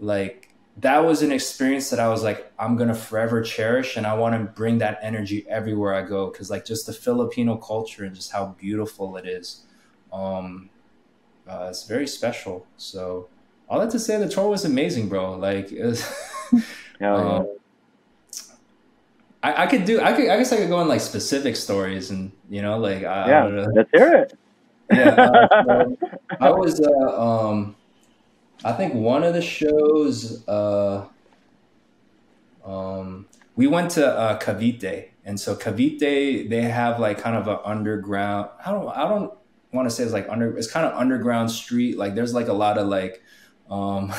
like, that was an experience that I was like, I'm going to forever cherish. And I want to bring that energy everywhere I go. Cause like just the Filipino culture and just how beautiful it is. Um, uh, it's very special. So all that to say, the tour was amazing, bro. Like it was, yeah, um, I, I could do, I could, I guess I could go on like specific stories and you know, like, I, yeah, I don't know. Let's hear it. Yeah, uh, so I was, uh, um, I think one of the shows, uh, um, we went to uh, Cavite, and so Cavite, they have like kind of an underground. I don't, I don't want to say it's like under. It's kind of underground street. Like there's like a lot of like, um,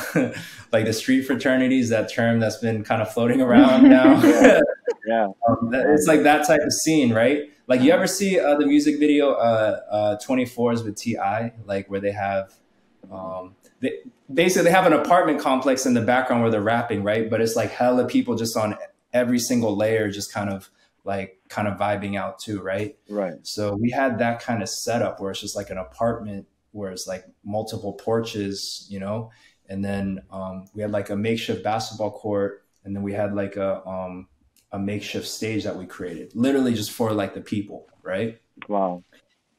like the street fraternities. That term that's been kind of floating around now. Yeah, yeah. Um, that, it's like that type of scene, right? Like you ever see uh, the music video uh, uh, twenty-fours with T I, like where they have. Um, They, basically, they have an apartment complex in the background where they're rapping, right? But it's like hella people just on every single layer, just kind of like kind of vibing out too, right? Right. So we had that kind of setup where it's just like an apartment where it's like multiple porches, you know? And then um, we had like a makeshift basketball court, and then we had like a, um, a makeshift stage that we created, literally just for like the people, right? Wow.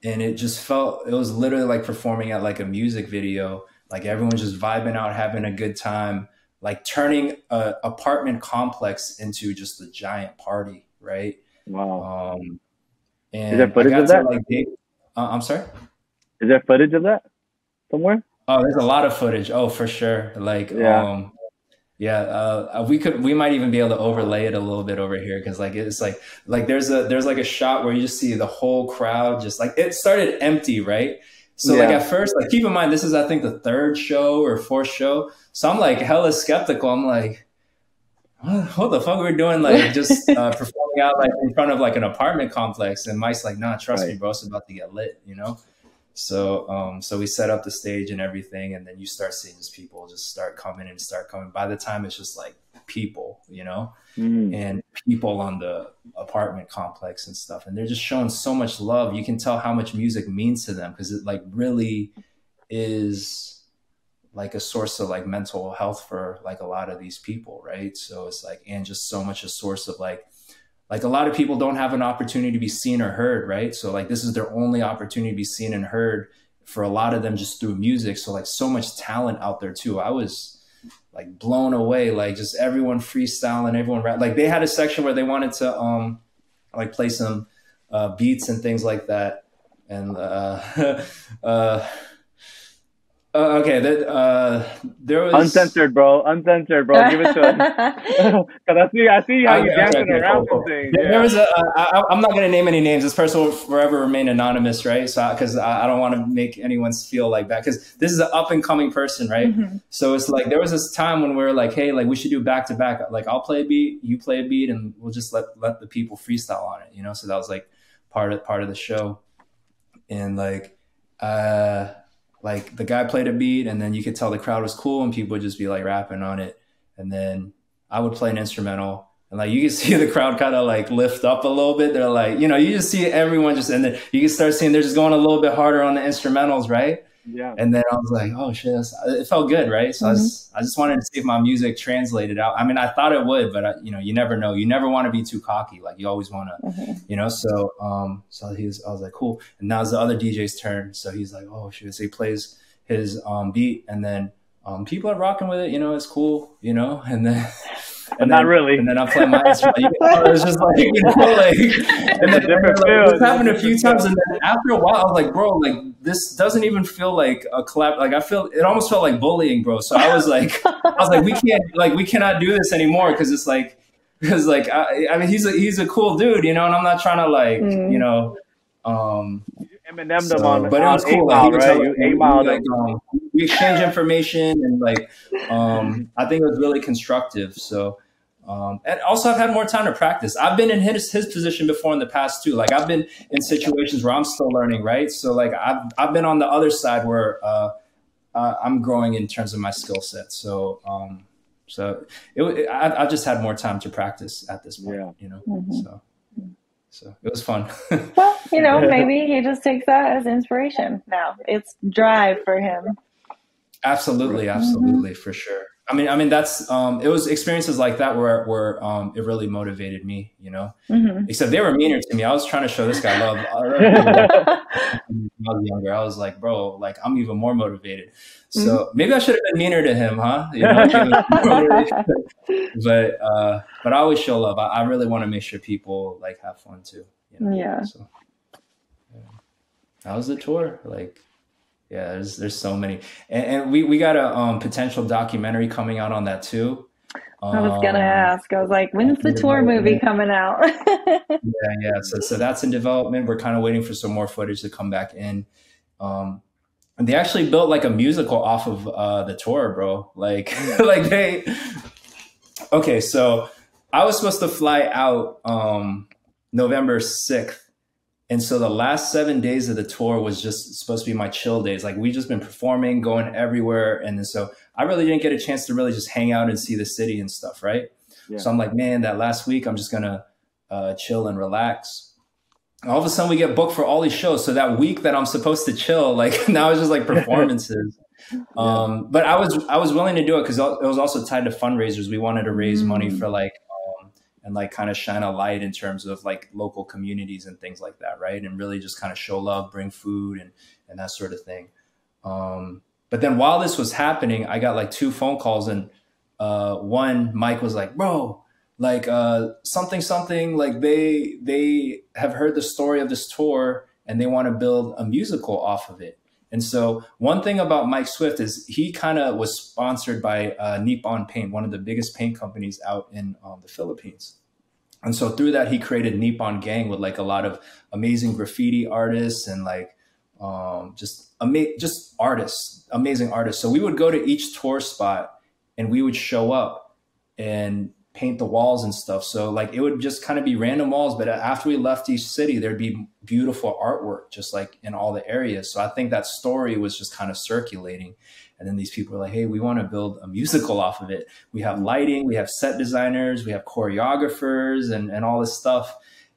And it just felt, it was literally like performing at like a music video. Like everyone's just vibing out, having a good time, like turning a apartment complex into just a giant party, right? Wow. Um, and is there footage of that? Like, uh, I'm sorry? Is there footage of that somewhere? Oh, there's a lot of footage. Oh, for sure. Like, yeah. Um, yeah, uh, we could, we might even be able to overlay it a little bit over here. Cause like, it's like, like there's a, there's like a shot where you just see the whole crowd, just like it started empty, right? So yeah. Like at first, like keep in mind, this is, I think the third show or fourth show. So I'm like hella skeptical. I'm like, what the fuck we're doing? Like just uh, performing out like in front of like an apartment complex. And Mike's like, nah, trust right. me, bro. It's about to get lit, you know? So, um, so we set up the stage and everything. And then you start seeing these people just start coming and start coming. By the time it's just like people, you know, mm. and people on the apartment complex and stuff. And they're just showing so much love. You can tell how much music means to them. Cause it like really is like a source of like mental health for like a lot of these people. Right. So it's like, and just so much a source of like, like a lot of people don't have an opportunity to be seen or heard, right? So like this is their only opportunity to be seen and heard for a lot of them just through music. So like so much talent out there too. I was like blown away, like just everyone freestyling, everyone rap. Like they had a section where they wanted to um like play some uh, beats and things like that. And uh, uh, Uh, okay, that uh, there was uncensored, bro. Uncensored, bro. Give it to us. Because I see, I see how you're dancing okay, okay, around cool, cool. things. There, yeah. there was a. I, I'm not going to name any names. This person will forever remain anonymous, right? So, because I, I don't want to make anyone feel like that. Because this is an up and coming person, right? Mm-hmm. So it's like there was this time when we were like, hey, like we should do back to back. Like I'll play a beat, you play a beat, and we'll just let let the people freestyle on it, you know. So that was like part of part of the show, and like. uh Like the guy played a beat and then you could tell the crowd was cool and people would just be like rapping on it. And then I would play an instrumental and like you could see the crowd kind of like lift up a little bit. They're like, you know, you just see everyone just, and then you can start seeing they're just going a little bit harder on the instrumentals, right? Yeah. And then I was like, oh shit, that's, it felt good, right? So mm-hmm. I, just, I just wanted to see if my music translated out. I mean, I thought it would, but I, you know, you never know. You never want to be too cocky. Like you always want to, mm-hmm. you know. So, um, so he was, I was like, cool. And now it's the other D J's turn. So he's like, oh shit. So he plays his um beat, and then um people are rocking with it. You know, it's cool. You know, and then. And but then, not really. And then I play my instrument. You know, it was just like, you know, like, and then, different like this happened a few times. And then after a while, I was like, bro, like this doesn't even feel like a collab. Like I feel, it almost felt like bullying, bro. So I was like, I was like, we can't, like, we cannot do this anymore because it's like, because like, I, I mean, he's a he's a cool dude, you know, and I'm not trying to like, mm. you know, um, Eminem so, them on. But it was cool. Like, he was right? telling, you we, like, um, we exchange information and like, um, I think it was really constructive. So, um, and also I've had more time to practice. I've been in his, his position before in the past too. Like I've been in situations where I'm still learning, right? So like I've, I've been on the other side where, uh, uh I'm growing in terms of my skill set. So, um, so it, it I, I've just had more time to practice at this point, yeah. you know, mm-hmm. so. So it was fun. Well, you know, maybe he just takes that as inspiration now. It's drive for him. Absolutely, absolutely, mm-hmm. for sure. I mean, I mean, that's um, it was experiences like that where where um, it really motivated me, you know. Mm-hmm. Except they were meaner to me. I was trying to show this guy love. I was younger. I was like, bro, like I'm even more motivated. So mm-hmm. maybe I should have been meaner to him, huh? You know, but uh, but I always show love. I, I really want to make sure people like have fun too. You know? Yeah. So yeah. That was the tour, like. Yeah, there's there's so many, and, and we we got a um, potential documentary coming out on that too. Um, I was gonna ask. I was like, when's the tour movie coming out? yeah, yeah. So so that's in development. We're kind of waiting for some more footage to come back in. Um, and they actually built like a musical off of uh, the tour, bro. Like like they. Okay, so I was supposed to fly out um, November sixth. And so the last seven days of the tour was just supposed to be my chill days. Like we just been performing, going everywhere. And so I really didn't get a chance to really just hang out and see the city and stuff. Right. Yeah. So I'm like, man, that last week, I'm just going to uh, chill and relax. And all of a sudden we get booked for all these shows. So that week that I'm supposed to chill, like now it's just like performances. yeah. um, but I was, I was willing to do it because it was also tied to fundraisers. We wanted to raise mm-hmm. money for like, and like kind of shine a light in terms of like local communities and things like that, right? And really just kind of show love, bring food and and that sort of thing. Um, but then while this was happening, I got like two phone calls, and uh, one, Mike was like, bro, like uh, something, something, like they they have heard the story of this tour and they want to build a musical off of it. And so one thing about Mike Swift is he kind of was sponsored by uh, Nippon Paint, one of the biggest paint companies out in um, the Philippines. And so through that, he created Nippon Gang with like a lot of amazing graffiti artists and like um, just ama- just artists, amazing artists. So we would go to each tour spot and we would show up and paint the walls and stuff. So like it would just kind of be random walls. But after we left each city, there'd be beautiful artwork just like in all the areas. So I think that story was just kind of circulating. And then these people were like, hey, we want to build a musical off of it. We have lighting, we have set designers, we have choreographers and, and all this stuff.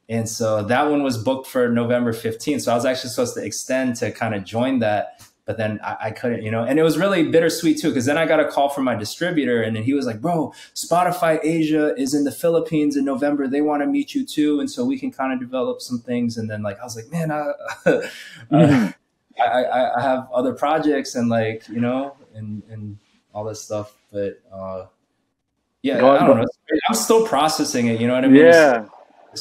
And so that one was booked for November fifteenth. So I was actually supposed to extend to kind of join that. But then I, I couldn't, you know, and it was really bittersweet, too, because then I got a call from my distributor and then he was like, bro, Spotify Asia is in the Philippines in November. They want to meet you, too. And so we can kind of develop some things. And then like I was like, man, I, uh, I, I, I have other projects and like, you know, and, and all this stuff. But uh, yeah, I don't know. I'm still processing it. You know what I mean? Yeah. It's,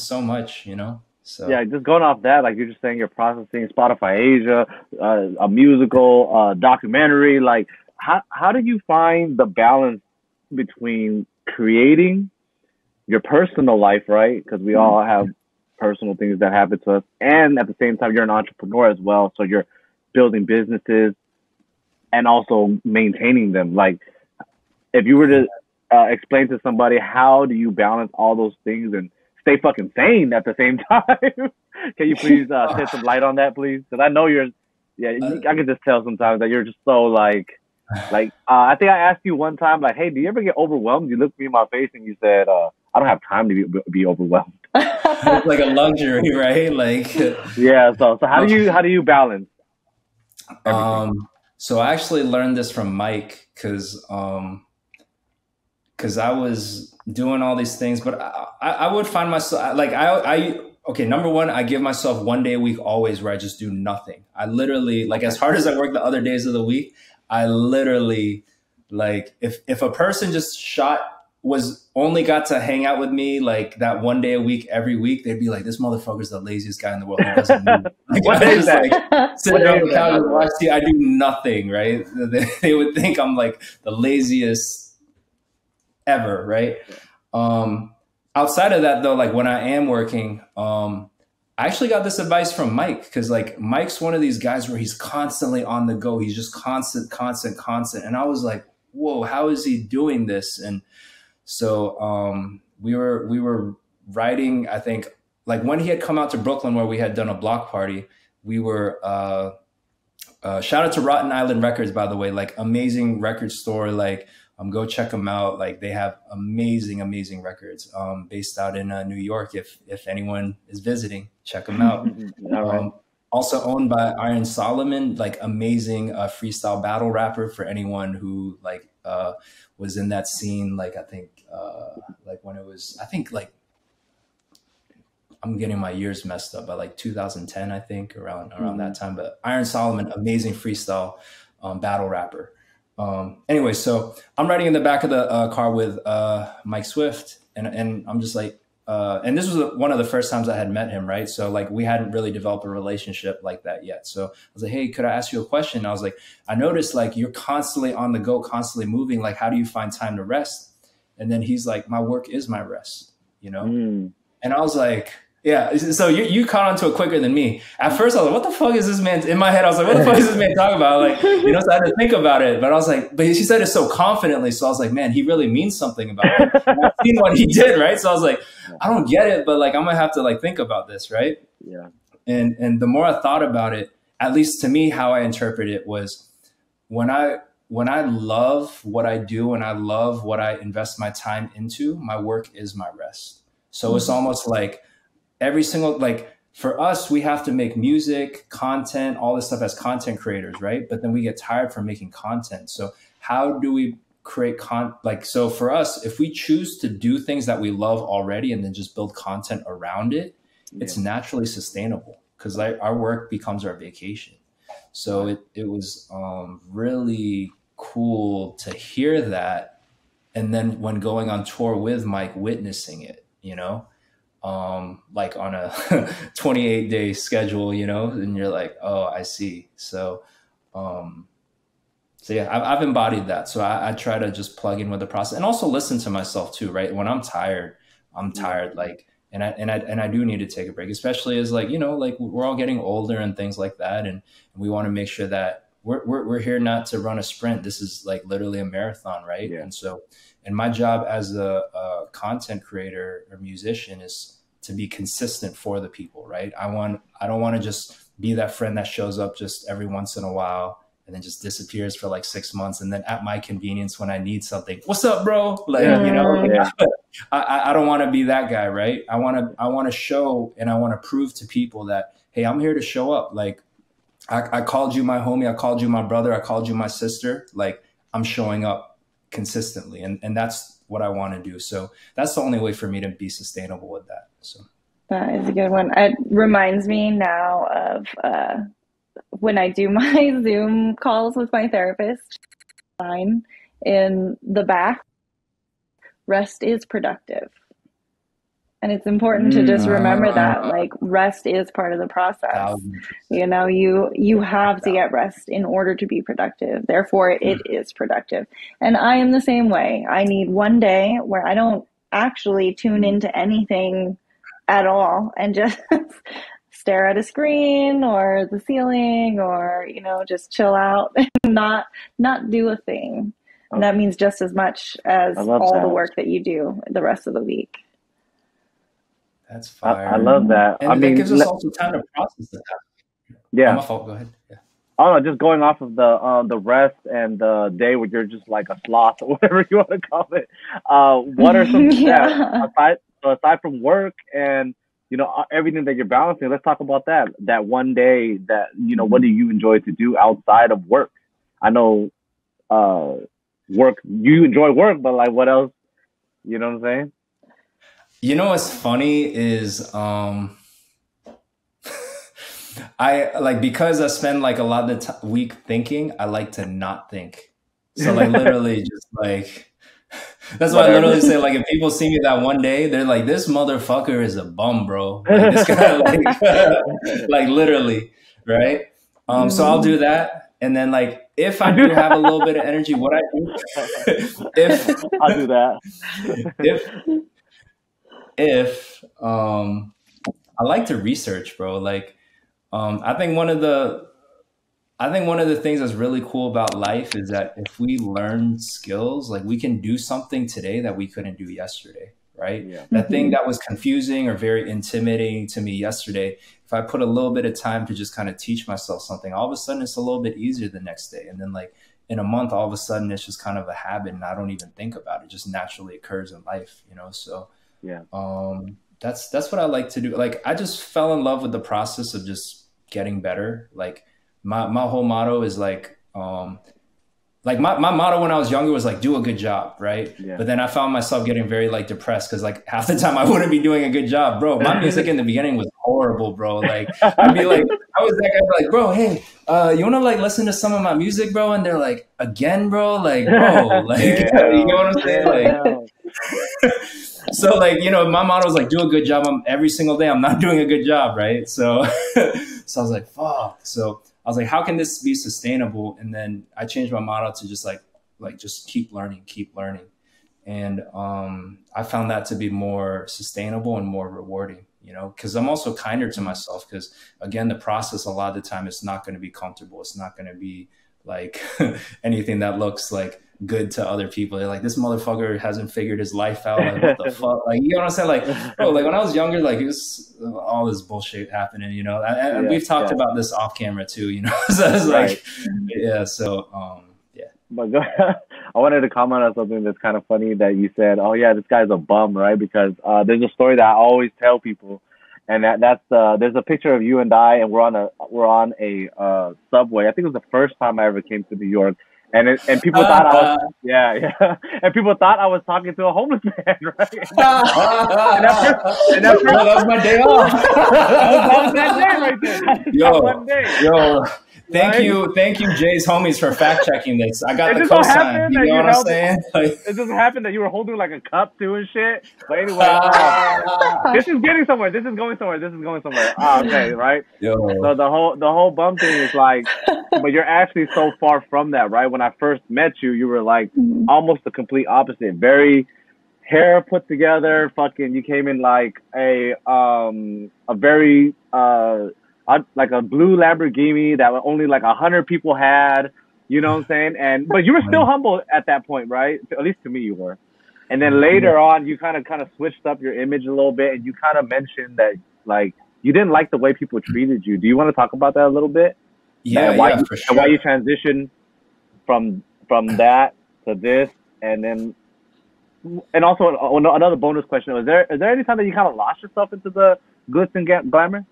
it's so much, you know. So yeah, just going off that, like you're just saying, you're processing Spotify Asia, uh, a musical, uh, documentary. Like, how how do you find the balance between creating your personal life, right? Because we all have personal things that happen to us, and at the same time, you're an entrepreneur as well, so you're building businesses and also maintaining them. Like, if you were to uh, explain to somebody, how do you balance all those things and stay fucking sane at the same time? Can you please uh, shed some light on that, please? Because I know you're, yeah, you, I can just tell sometimes that you're just so like, like uh, I think I asked you one time, like, hey, do you ever get overwhelmed? You looked me in my face and you said, uh, I don't have time to be, be overwhelmed. It's like a luxury, right? Like, yeah. So, so how do you how do you balance everything? Um, so I actually learned this from Mike, because um, because I was doing all these things, but I, I would find myself like I, I, okay. Number one, I give myself one day a week always where I just do nothing. I literally, like, as hard as I work the other days of the week, I literally, like, if, if a person just shot was only got to hang out with me like that one day a week, every week, they'd be like, this motherfucker's the laziest guy in the world. He doesn't move. Like, what I is just, that? Like, sit down on the couch and watch T I. I do nothing. Right. They, they would think I'm like the laziest ever, right? Um, outside of that, though, like when I am working, um, I actually got this advice from Mike, because like Mike's one of these guys where he's constantly on the go. He's just constant, constant, constant. And I was like, whoa, how is he doing this? And so um, we were we were writing, I think, like when he had come out to Brooklyn where we had done a block party, we were uh, uh, shout out to Rotten Island Records, by the way, like amazing record store, like Um, go check them out. Like they have amazing, amazing records um, based out in uh, New York. If if anyone is visiting, check them out. Right. Um, also owned by Iron Solomon, like amazing uh, freestyle battle rapper for anyone who like uh, was in that scene. Like I think uh, like when it was, I think like I'm getting my years messed up, but like two thousand ten, I think around around mm-hmm. that time. But Iron Solomon, amazing freestyle um, battle rapper. Um, anyway, so I'm riding in the back of the uh, car with uh, Mike Swift, and and I'm just like, uh, and this was one of the first times I had met him, right? So like we hadn't really developed a relationship like that yet. So I was like, hey, could I ask you a question? And I was like, I noticed like you're constantly on the go, constantly moving. Like, how do you find time to rest? And then he's like, my work is my rest, you know? Mm. And I was like, yeah. So you, you caught onto it quicker than me. At first, I was like, what the fuck is this man? In my head, I was like, what the fuck is this man talking about? Like, you know, so I had to think about it. But I was like, but she said it so confidently. So I was like, man, he really means something about it. And I've seen what he did, right? So I was like, I don't get it, but like, I'm going to have to like think about this, right? Yeah. And, and the more I thought about it, at least to me, how I interpret it was when I, when I love what I do and I love what I invest my time into, my work is my rest. So mm-hmm. it's almost like, every single, like for us, we have to make music, content, all this stuff as content creators, right? But then we get tired from making content. So how do we create con, like, so for us, if we choose to do things that we love already and then just build content around it, yeah. it's naturally sustainable because like our work becomes our vacation. So it, it was um, really cool to hear that. And then when going on tour with Mike, witnessing it, you know? Um, like on a twenty-eight day schedule, you know, and you're like, oh, I see. So, um, so yeah, I've, I've embodied that. So I, I try to just plug in with the process and also listen to myself too, right? When I'm tired, I'm tired, like, and I, and I, and I do need to take a break, especially as like, you know, like we're all getting older and things like that. And we want to make sure that we're, we're, we're here not to run a sprint. This is like literally a marathon, right? Yeah. And so, and my job as a, a content creator or musician is to be consistent for the people, right? I want, I don't want to just be that friend that shows up just every once in a while and then just disappears for like six months. And then at my convenience, when I need something, what's up, bro? Like, yeah, you know, yeah. I, I don't want to be that guy, right? I want to, I want to show and I want to prove to people that, hey, I'm here to show up. Like I, I called you my homie. I called you my brother. I called you my sister. Like I'm showing up consistently. And, and that's what I want to do. So that's the only way for me to be sustainable with that. So that is a good one. It reminds me now of uh, when I do my Zoom calls with my therapist, line in the back, rest is productive. And it's important to just remember that, like, rest is part of the process. You know, you you have to get rest in order to be productive. Therefore, it is productive. And I am the same way. I need one day where I don't actually tune into anything at all and just stare at a screen or the ceiling or, you know, just chill out and not not do a thing. And that means just as much as all the work that you do the rest of the week. That's fire. I, I love that. And I mean, it gives us also time to process that. Yeah. Oh, my fault. Go ahead. Yeah. I don't know, just going off of the uh, the rest and the day where you're just like a sloth or whatever you want to call it. Uh, what are some yeah. steps aside, aside from work and, you know, everything that you're balancing? Let's talk about that. That one day that, you know, what do you enjoy to do outside of work? I know uh, work, you enjoy work, but like what else? You know what I'm saying? You know what's funny is um, I like because I spend like a lot of the t- week thinking. I like to not think, so like literally just like that's why I literally say like if people see me that one day, they're like, "This motherfucker is a bum, bro." Like, this guy, like, like literally, right? Um, so I'll do that, and then like. If I do have a little bit of energy, what I do, if I'll do that, if if um, I like to research, bro. Like, um, I think one of the, I think one of the things that's really cool about life is that if we learn skills, like we can do something today that we couldn't do yesterday, right? Yeah. That thing that was confusing or very intimidating to me yesterday. If I put a little bit of time to just kind of teach myself something, all of a sudden it's a little bit easier the next day. And then like in a month, all of a sudden it's just kind of a habit and I don't even think about it. It just naturally occurs in life, you know? So yeah, um, that's, that's what I like to do. Like, I just fell in love with the process of just getting better. Like my, my whole motto is like, um, like my, my motto when I was younger was like, do a good job. Right. Yeah. But then I found myself getting very like depressed. Cause like half the time I wouldn't be doing a good job, bro. My music in the beginning was horrible, bro. Like I'd be like, I was like, like, bro, hey, uh, you want to like listen to some of my music, bro? And they're like, again, bro, like, bro, like, yeah. You know what I'm saying? Like, so like, you know, my motto was like, do a good job. I'm every single day. I'm not doing a good job. Right. So, so I was like, fuck. So I was like, how can this be sustainable? And then I changed my motto to just like, like, just keep learning, keep learning. And um, I found that to be more sustainable and more rewarding, you know, because I'm also kinder to myself because, again, the process a lot of the time, it's not going to be comfortable. It's not going to be like anything that looks like good to other people. They're like, this motherfucker hasn't figured his life out. Like, what the fuck? Like, you know what I'm saying? Like, bro, like when I was younger, like it was all this bullshit happening, you know, and, and yeah, we've talked yeah. about this off camera too, you know? So it's like, right. yeah. So, um, yeah. But go, I wanted to comment on something that's kind of funny that you said, oh yeah, this guy's a bum, right? Because, uh, there's a story that I always tell people and that that's, uh, there's a picture of you and I, and we're on a, we're on a, uh, subway. I think it was the first time I ever came to New York. And it, and people uh, thought I was yeah yeah and people thought I was talking to a homeless man, right? And that person, and that person, yo, that was my day off. That was that day right there. Yo, one day. yo, thank right? you, thank you, Jay's homies for fact checking this. I got it the cosign. You know you what I'm saying? Like, it just happened that you were holding like a cup too and shit. But anyway, uh, this is getting somewhere. This is going somewhere. This is going somewhere. Oh, okay, right. Yo. So the whole the whole bum thing is like, but you're actually so far from that, right? When I first met you, you were like almost the complete opposite. Very hair put together, fucking. You came in like a um a very uh like a blue Lamborghini that only like a hundred people had. You know what I'm saying? And but you were still humble at that point, right? At least to me, you were. And then later on, you kind of kind of switched up your image a little bit, and you kind of mentioned that like you didn't like the way people treated you. Do you want to talk about that a little bit? Yeah, and why yeah, you, for sure. And why you transitioned from from that to this, and then and also another bonus question: is there is there any time that you kind of lost yourself into the glitz and glamour?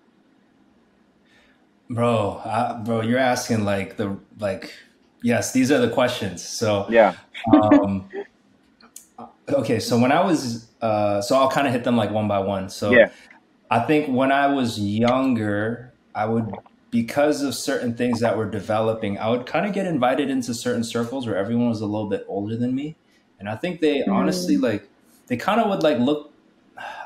Bro, I, bro, you're asking like the like, yes, these are the questions. So yeah. um, okay, so when I was, uh, so I'll kind of hit them like one by one. So yeah. I think when I was younger, I would. Because of certain things that were developing, I would kind of get invited into certain circles where everyone was a little bit older than me. And I think they honestly, like, they kind of would like look,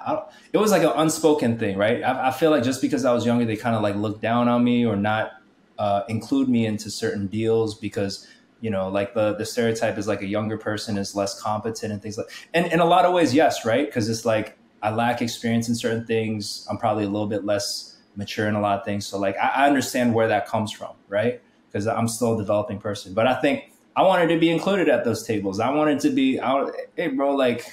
I don't, it was like an unspoken thing, right? I, I feel like just because I was younger, they kind of like looked down on me or not uh, include me into certain deals because, you know, like the the stereotype is like a younger person is less competent and things like. And in a lot of ways, yes, right? Because it's like I lack experience in certain things. I'm probably a little bit less mature in a lot of things. So like I, I understand where that comes from, right? Because I'm still a developing person. But I think I wanted to be included at those tables. I wanted to be, I, hey, bro, like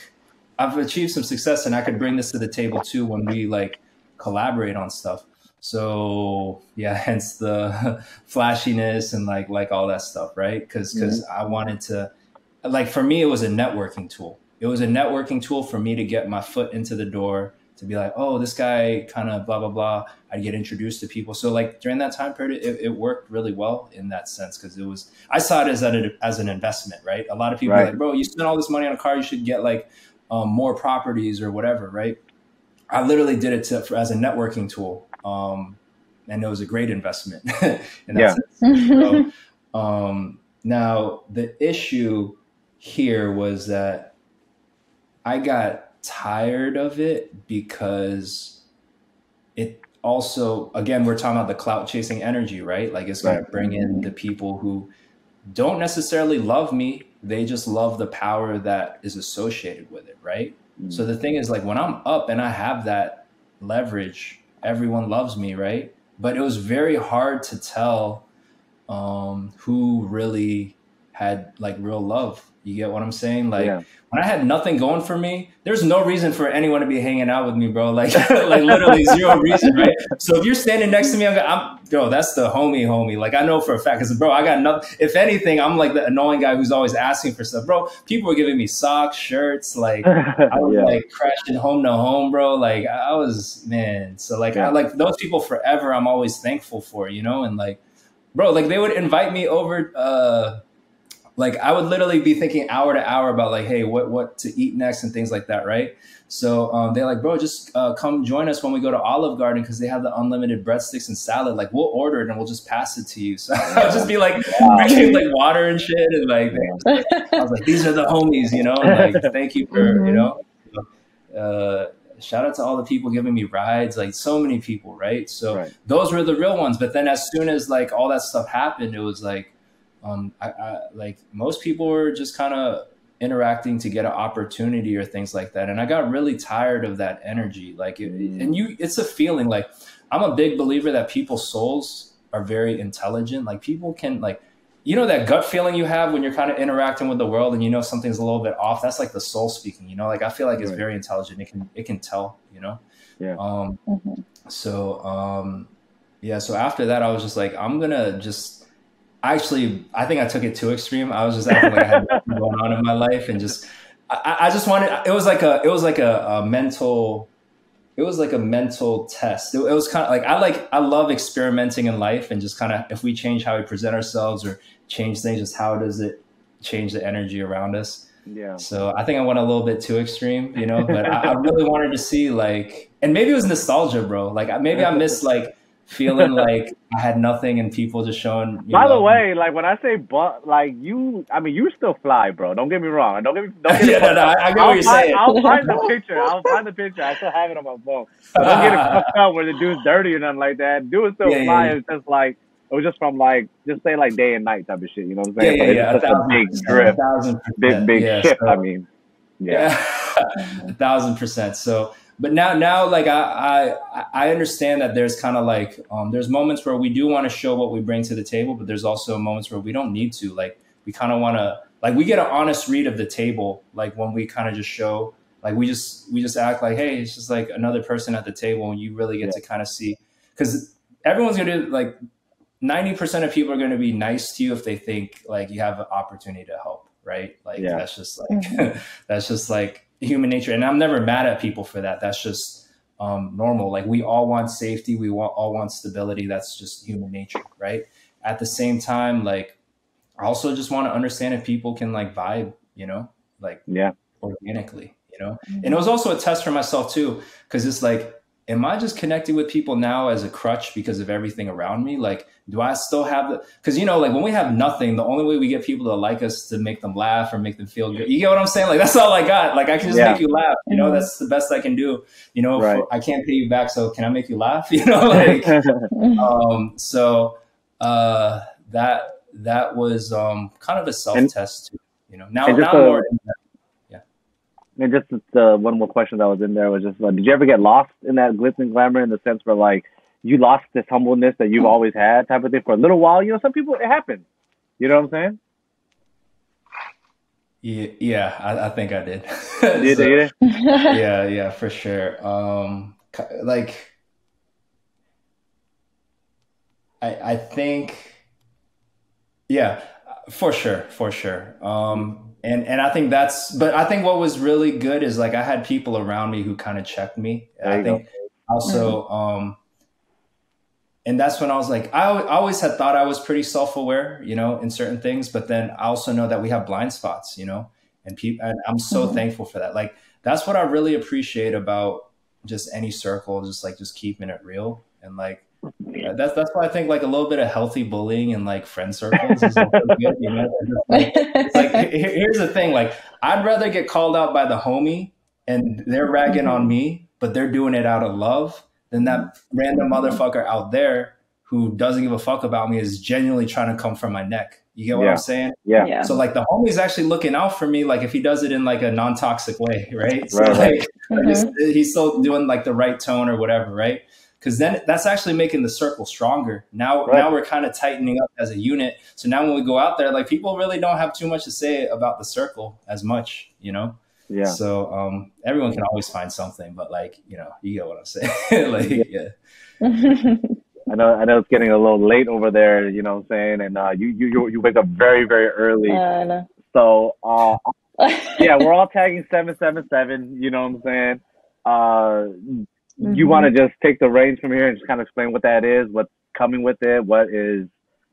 I've achieved some success and I could bring this to the table too when we like collaborate on stuff. So yeah, hence the flashiness and like like all that stuff, right? Because because mm-hmm. I wanted to, like for me, it was a networking tool. It was a networking tool for me to get my foot into the door, to be like, oh, this guy kind of blah, blah, blah. I'd get introduced to people. So like during that time period, it, it worked really well in that sense because it was, I saw it as, a, as an investment, right? A lot of people right. are like, bro, you spent all this money on a car, you should get like um, more properties or whatever, right? I literally did it to, for, as a networking tool. Um, and it was a great investment. in that yeah. sense. So, um, now the issue here was that I got tired of it because it also, again, we're talking about the clout chasing energy, right? Like it's going right. to bring in the people who don't necessarily love me. They just love the power that is associated with it. Right. Mm-hmm. So the thing is like when I'm up and I have that leverage, everyone loves me, right? But it was very hard to tell um, who really had like real love. You get what I'm saying? Like yeah. when I had nothing going for me, there's no reason for anyone to be hanging out with me, bro. Like, like literally zero reason, right? So if you're standing next to me, I'm, I'm bro, that's the homie, homie. Like I know for a fact, cause bro, I got nothing. If anything, I'm like the annoying guy who's always asking for stuff, bro. People were giving me socks, shirts, like I was yeah. like crashing home to home, bro. Like I was, man. So like yeah. I like those people forever. I'm always thankful for, you know, and like, bro, like they would invite me over. Uh, Like I would literally be thinking hour to hour about like, hey, what what to eat next and things like that, right? So um, they're like, bro, just uh, come join us when we go to Olive Garden because they have the unlimited breadsticks and salad. Like we'll order it and we'll just pass it to you. So I'll just be like wow. drinking like water and shit, and like I was like, these are the homies, you know. And, like thank you for mm-hmm. you know. Uh, shout out to all the people giving me rides, like so many people, right? So right. those were the real ones. But then as soon as like all that stuff happened, it was like. Um, I, I like most people were just kind of interacting to get an opportunity or things like that. And I got really tired of that energy. Like, it, mm. and you, it's a feeling like I'm a big believer that people's souls are very intelligent. Like people can like, you know, that gut feeling you have when you're kind of interacting with the world and you know, something's a little bit off. That's like the soul speaking, you know, like I feel like right. it's very intelligent. It can, it can tell, you know? Yeah. Um, mm-hmm. so, um, yeah. So after that, I was just like, I'm gonna just, Actually, I think I took it too extreme. I was just acting like I had nothing going on in my life, and just I, I just wanted. It was like a, it was like a, a mental, it was like a mental test. It, it was kind of like I like I love experimenting in life, and just kind of if we change how we present ourselves or change things, just how does it change the energy around us? Yeah. So I think I went a little bit too extreme, you know. But I, I really wanted to see like, and maybe it was nostalgia, bro. Like maybe I missed like. Feeling like I had nothing and people just showing. By know, the way, like when I say but, like you, I mean you still fly, bro. Don't get me wrong. Don't get me. Don't get yeah, no, no, I, I get I'll what you're find, saying. I'll find the picture. I'll find the picture. I still have it on my phone. So don't get it fucked up where the dude's dirty or nothing like that. Dude was still yeah, flying. Yeah, yeah. It's just like it was just from like just say like day and night type of shit. You know what I'm saying? Yeah, yeah, yeah, it's just a, a big drip, big big yeah, shift. So, I mean, yeah, yeah. a thousand percent. So. But now, now, like I, I, I understand that there's kind of like um, there's moments where we do want to show what we bring to the table, but there's also moments where we don't need to. Like we kind of want to, like we get an honest read of the table, like when we kind of just show, like we just we just act like, hey, it's just like another person at the table, and you really get yeah. to kind of see, because everyone's gonna like ninety percent of people are gonna be nice to you if they think like you have an opportunity to help, right? Like yeah. that's just like that's just like. human nature. And I'm never mad at people for that. That's just um, normal. Like we all want safety. We want, all want stability. That's just human nature. Right. At the same time, like I also just want to understand if people can like vibe, you know, like yeah, organically, you know, and it was also a test for myself too. Cause it's like, am I just connecting with people now as a crutch because of everything around me? Like, do I still have the, because, you know, like when we have nothing, the only way we get people to like us to make them laugh or make them feel good. You get what I'm saying? Like, that's all I got. Like, I can just yeah. make you laugh. You know, that's the best I can do. You know, right. for, I can't pay you back. So can I make you laugh? You know, like, um, so uh, that, that was um, kind of a self-test, too. You know, now, now a, more. Yeah. And just uh, one more question that was in there was just, uh, did you ever get lost in that glitz and glamour in the sense where, like, you lost this humbleness that you've always had type of thing for a little while? You know, some people, it happens. You know what I'm saying? Yeah, yeah I, I think I did. Did so, you? Yeah, yeah, for sure. Um, like, I, I think, yeah, for sure, for sure. Um, and, and I think that's, but I think what was really good is, like, I had people around me who kind of checked me. There I think go. also, mm-hmm. um, and that's when I was like, I always had thought I was pretty self-aware, you know, in certain things. But then I also know that we have blind spots, you know, and people, and I'm so mm-hmm. thankful for that. Like, that's what I really appreciate about just any circle, just like, just keeping it real. And like, yeah, that's, that's why I think, like, a little bit of healthy bullying and like friend circles is really good, you know? Like, it's like, here's the thing. Like, I'd rather get called out by the homie and they're ragging mm-hmm. on me, but they're doing it out of love, then that random motherfucker out there who doesn't give a fuck about me is genuinely trying to come for my neck. You get what yeah. I'm saying? Yeah. yeah. So like, the homie's actually looking out for me, like, if he does it in like a non-toxic way, right? So right, like, right. Just, mm-hmm. he's still doing like the right tone or whatever, right? Because then that's actually making the circle stronger. Now, right. now we're kind of tightening up as a unit. So now when we go out there, like, people really don't have too much to say about the circle as much, you know? Yeah. So um, everyone can always find something, but like, you know, you get what I'm saying. Like, yeah. yeah. I know, I know it's getting a little late over there, you know what I'm saying? And uh, you, you, you wake up very, very early. Uh, no. So uh, yeah, we're all tagging seven seven seven, you know what I'm saying? Uh, mm-hmm. You want to just take the reins from here and just kind of explain what that is, what's coming with it, what is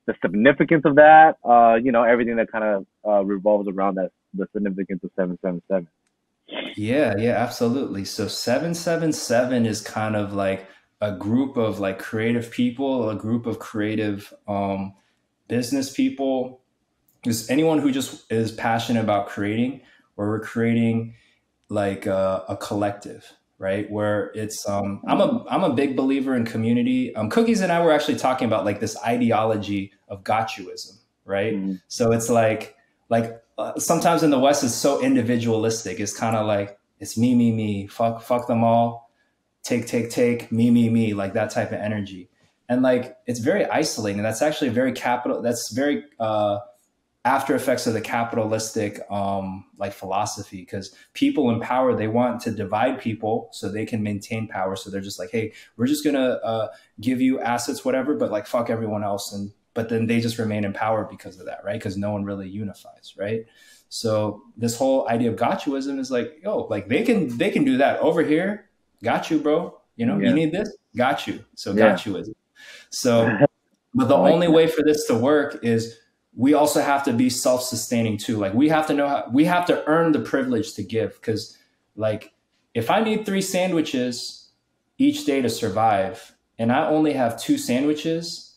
the significance of that, uh, you know, everything that kind of uh, revolves around that, the significance of seven seven seven. Yeah, yeah, absolutely. So seven seven seven is kind of like a group of like creative people, a group of creative um, business people, just anyone who just is passionate about creating, where we're creating like a, a collective, right? Where it's, um, I'm a, I'm a big believer in community. Um, Cookies and I were actually talking about like this ideology of gotchuism, right? Mm-hmm. So it's like, like, sometimes in the West it's so individualistic. It's kind of like, it's me, me, me, fuck, fuck them all. Take, take, take, me, me, me, like that type of energy. And like, it's very isolating. And that's actually very capital. That's very, uh, after effects of the capitalistic, um, like philosophy, because people in power, they want to divide people so they can maintain power. So they're just like, hey, we're just going to, uh, give you assets, whatever, but like, fuck everyone else. And, but then they just remain in power because of that, right? Because no one really unifies, right? So this whole idea of gotchuism is like, yo, like they can they can do that over here. Got you, bro. You know, yeah. you need this? Got you. So yeah. gotchuism. So, but the like only that. way for this to work is we also have to be self-sustaining too. Like we have to know how, we have to earn the privilege to give. Because like if I need three sandwiches each day to survive and I only have two sandwiches,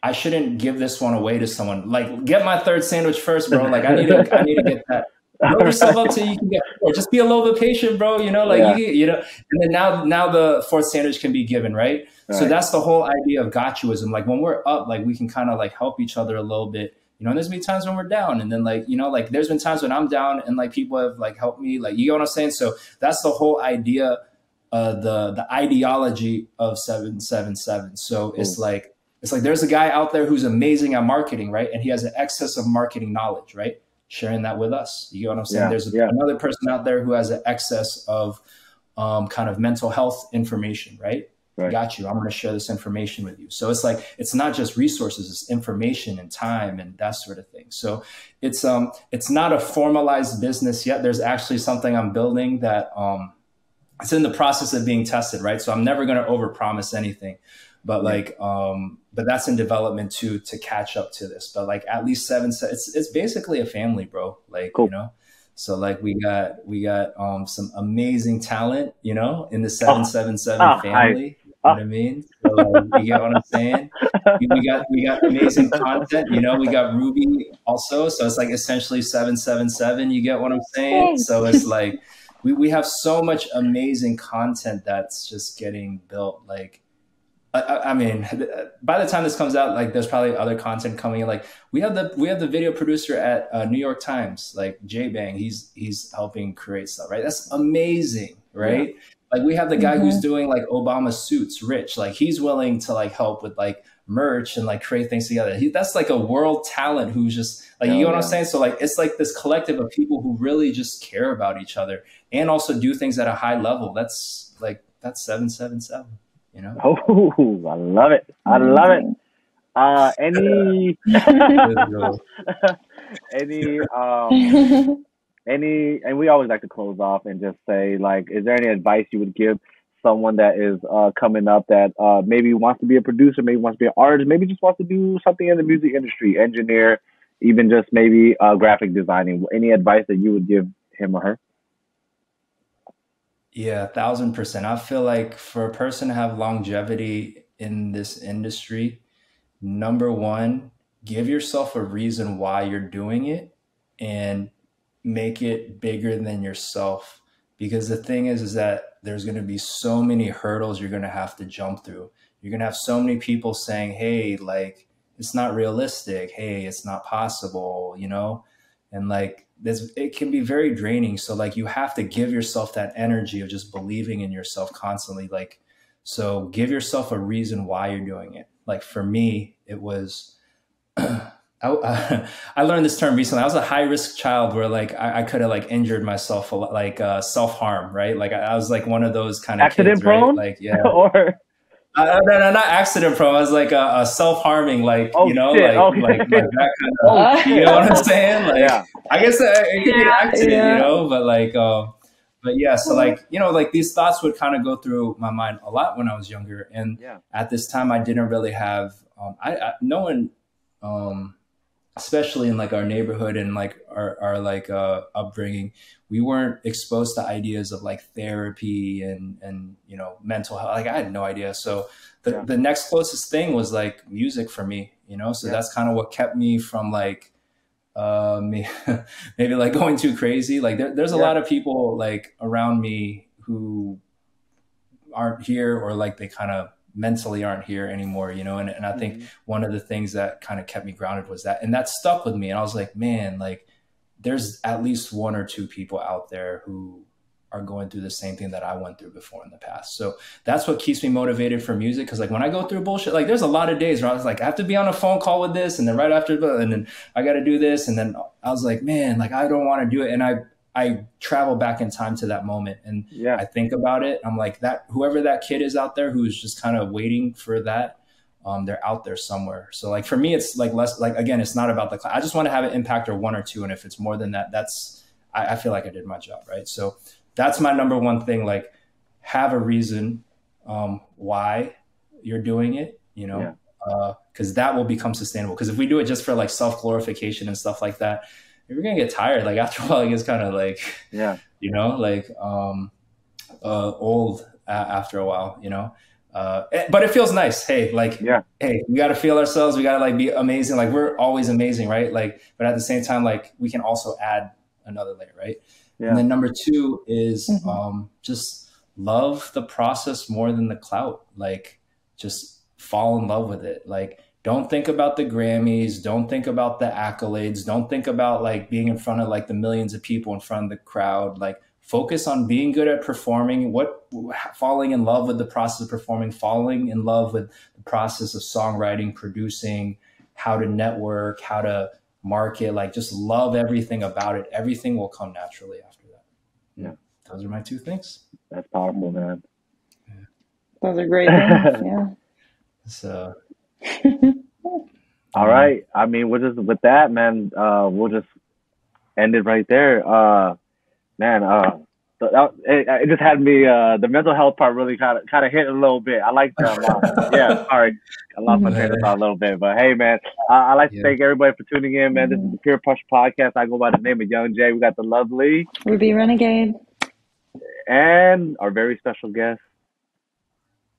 I shouldn't give this one away to someone. Like, get my third sandwich first, bro. Like, I need to, I need to get that. Build yourself up till you can get. Or just be a little bit patient, bro. You know, like yeah. you, you know. And then now, now the fourth sandwich can be given, right? All so right. that's the whole idea of gotchuism. Like when we're up, like we can kind of like help each other a little bit. You know, and there's been times when we're down, and then like you know, like there's been times when I'm down, and like people have like helped me. Like you know what I'm saying? So that's the whole idea, uh, the the ideology of seven seven seven. So cool. it's like. It's like there's a guy out there who's amazing at marketing, right? And he has an excess of marketing knowledge, right? Sharing that with us. You know what I'm saying? Yeah, there's a, yeah. another person out there who has an excess of um, kind of mental health information, right? right? Got you. I'm going to share this information with you. So it's like it's not just resources; it's information and time and that sort of thing. So it's um it's not a formalized business yet. There's actually something I'm building that um it's in the process of being tested, right? So I'm never going to overpromise anything. But like, um, but that's in development too, to catch up to this, but like at least seven, it's, it's basically a family, bro. Like, cool. you know, So like we got we got um some amazing talent, you know, in the seven seven seven oh, family. I, You know what I mean? So, you get what I'm saying? We got we got amazing content, you know. We got Ruby also, so it's like essentially seven seven seven. You get what I'm saying? So it's like we we have so much amazing content that's just getting built. Like, I, I mean, by the time this comes out, like, there's probably other content coming in. Like, we have the we have the video producer at uh, New York Times, like Jay Bang. He's he's helping create stuff, right? That's amazing, right? Yeah. Like we have the guy mm-hmm. who's doing like Obama suits, Rich. Like he's willing to like help with like merch and like create things together. He, that's like a world talent who's just like, oh, you know yeah. what I'm saying? So like, it's like this collective of people who really just care about each other and also do things at a high level. That's like, that's seven seven seven, you know? Oh, I love it. I love it. Uh, any, any, um, Any, and we always like to close off and just say, like, is there any advice you would give someone that is uh, coming up that uh, maybe wants to be a producer, maybe wants to be an artist, maybe just wants to do something in the music industry, engineer, even just maybe uh, graphic designing? Any advice that you would give him or her? Yeah, a thousand percent. I feel like for a person to have longevity in this industry, number one, give yourself a reason why you're doing it and make it bigger than yourself, because the thing is is that there's going to be so many hurdles you're going to have to jump through. You're going to have so many people saying, hey, like, it's not realistic, hey, it's not possible, you know, and like this, it can be very draining. So like you have to give yourself that energy of just believing in yourself constantly. Like, so give yourself a reason why you're doing it. Like for me, it was I, uh, I learned this term recently. I was a high risk child where like I, I could have like injured myself a lot, like uh, self harm, right? Like I, I was like one of those kind of accident kids, prone, right? Like yeah, or uh, no, no, not accident prone. I was like a, a self harming, like oh, you know, shit. like oh, like, like that kind of, oh, you know what I'm saying? Like yeah. I guess it, it could be an accident, yeah. you know, but like, um, but yeah, so like you know, like these thoughts would kind of go through my mind a lot when I was younger, and yeah. at this time I didn't really have um, I, I no one. Um, especially in like our neighborhood and like our, our like uh, upbringing, we weren't exposed to ideas of like therapy and, and, you know, mental health. Like I had no idea. So the, yeah. the next closest thing was like music for me, you know? So yeah. that's kind of what kept me from like, uh, me, maybe like going too crazy. Like there, there's a yeah. lot of people like around me who aren't here or like they kind of mentally aren't here anymore, you know, and, and I think mm-hmm. one of the things that kind of kept me grounded was that, and that stuck with me. And I was like, man, like there's at least one or two people out there who are going through the same thing that I went through before in the past. So that's what keeps me motivated for music. Cause like when I go through bullshit, like there's a lot of days where I was like, I have to be on a phone call with this. And then right after, and then I got to do this. And then I was like, man, like I don't want to do it. And I, I travel back in time to that moment and yeah. I think about it. I'm like that, whoever that kid is out there, who's just kind of waiting for that, um, they're out there somewhere. So like, for me, it's like less, like, again, it's not about the class. I just want to have an impact or one or two. And if it's more than that, that's, I, I feel like I did my job. Right. So that's my number one thing. Like have a reason, um, why you're doing it, you know, yeah. uh, cause that will become sustainable. Cause if we do it just for like self-glorification and stuff like that, you're going to get tired. Like after a while, it gets kind of like, yeah, you know, like, um, uh, old uh, after a while, you know, uh, but it feels nice. Hey, like, yeah. Hey, we got to feel ourselves. We got to like be amazing. Like we're always amazing. Right. Like, but at the same time, like we can also add another layer. Right. Yeah. And then number two is, mm-hmm. um, just love the process more than the clout. Like just fall in love with it. Like, don't think about the Grammys. Don't think about the accolades. Don't think about like being in front of like the millions of people in front of the crowd. Like focus on being good at performing, what falling in love with the process of performing, falling in love with the process of songwriting, producing, how to network, how to market, like just love everything about it. Everything will come naturally after that. Yeah. Those are my two things. That's powerful, man. Yeah. Those are great things. Yeah. So all right. I mean, we'll just with that, man. Uh, we'll just end it right there. Uh, man, uh, So that, it, it just had me, uh, the mental health part really kind of kind of hit a little bit. I like that a lot. Yeah, sorry. I lost my train of thought a little bit. But, hey, man, I, I like to yeah. thank everybody for tuning in, man. This is the Peer Pressure Podcast. I go by the name of Young Jae. We got the lovely Ruby Renegade. And our very special guest,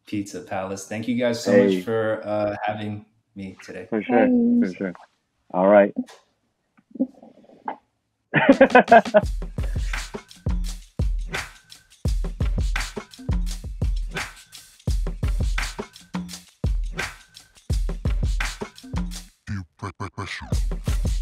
Pizza Palace. Thank you guys so hey. much for uh, having me today. For sure. Hey. For sure. All right. Pressure.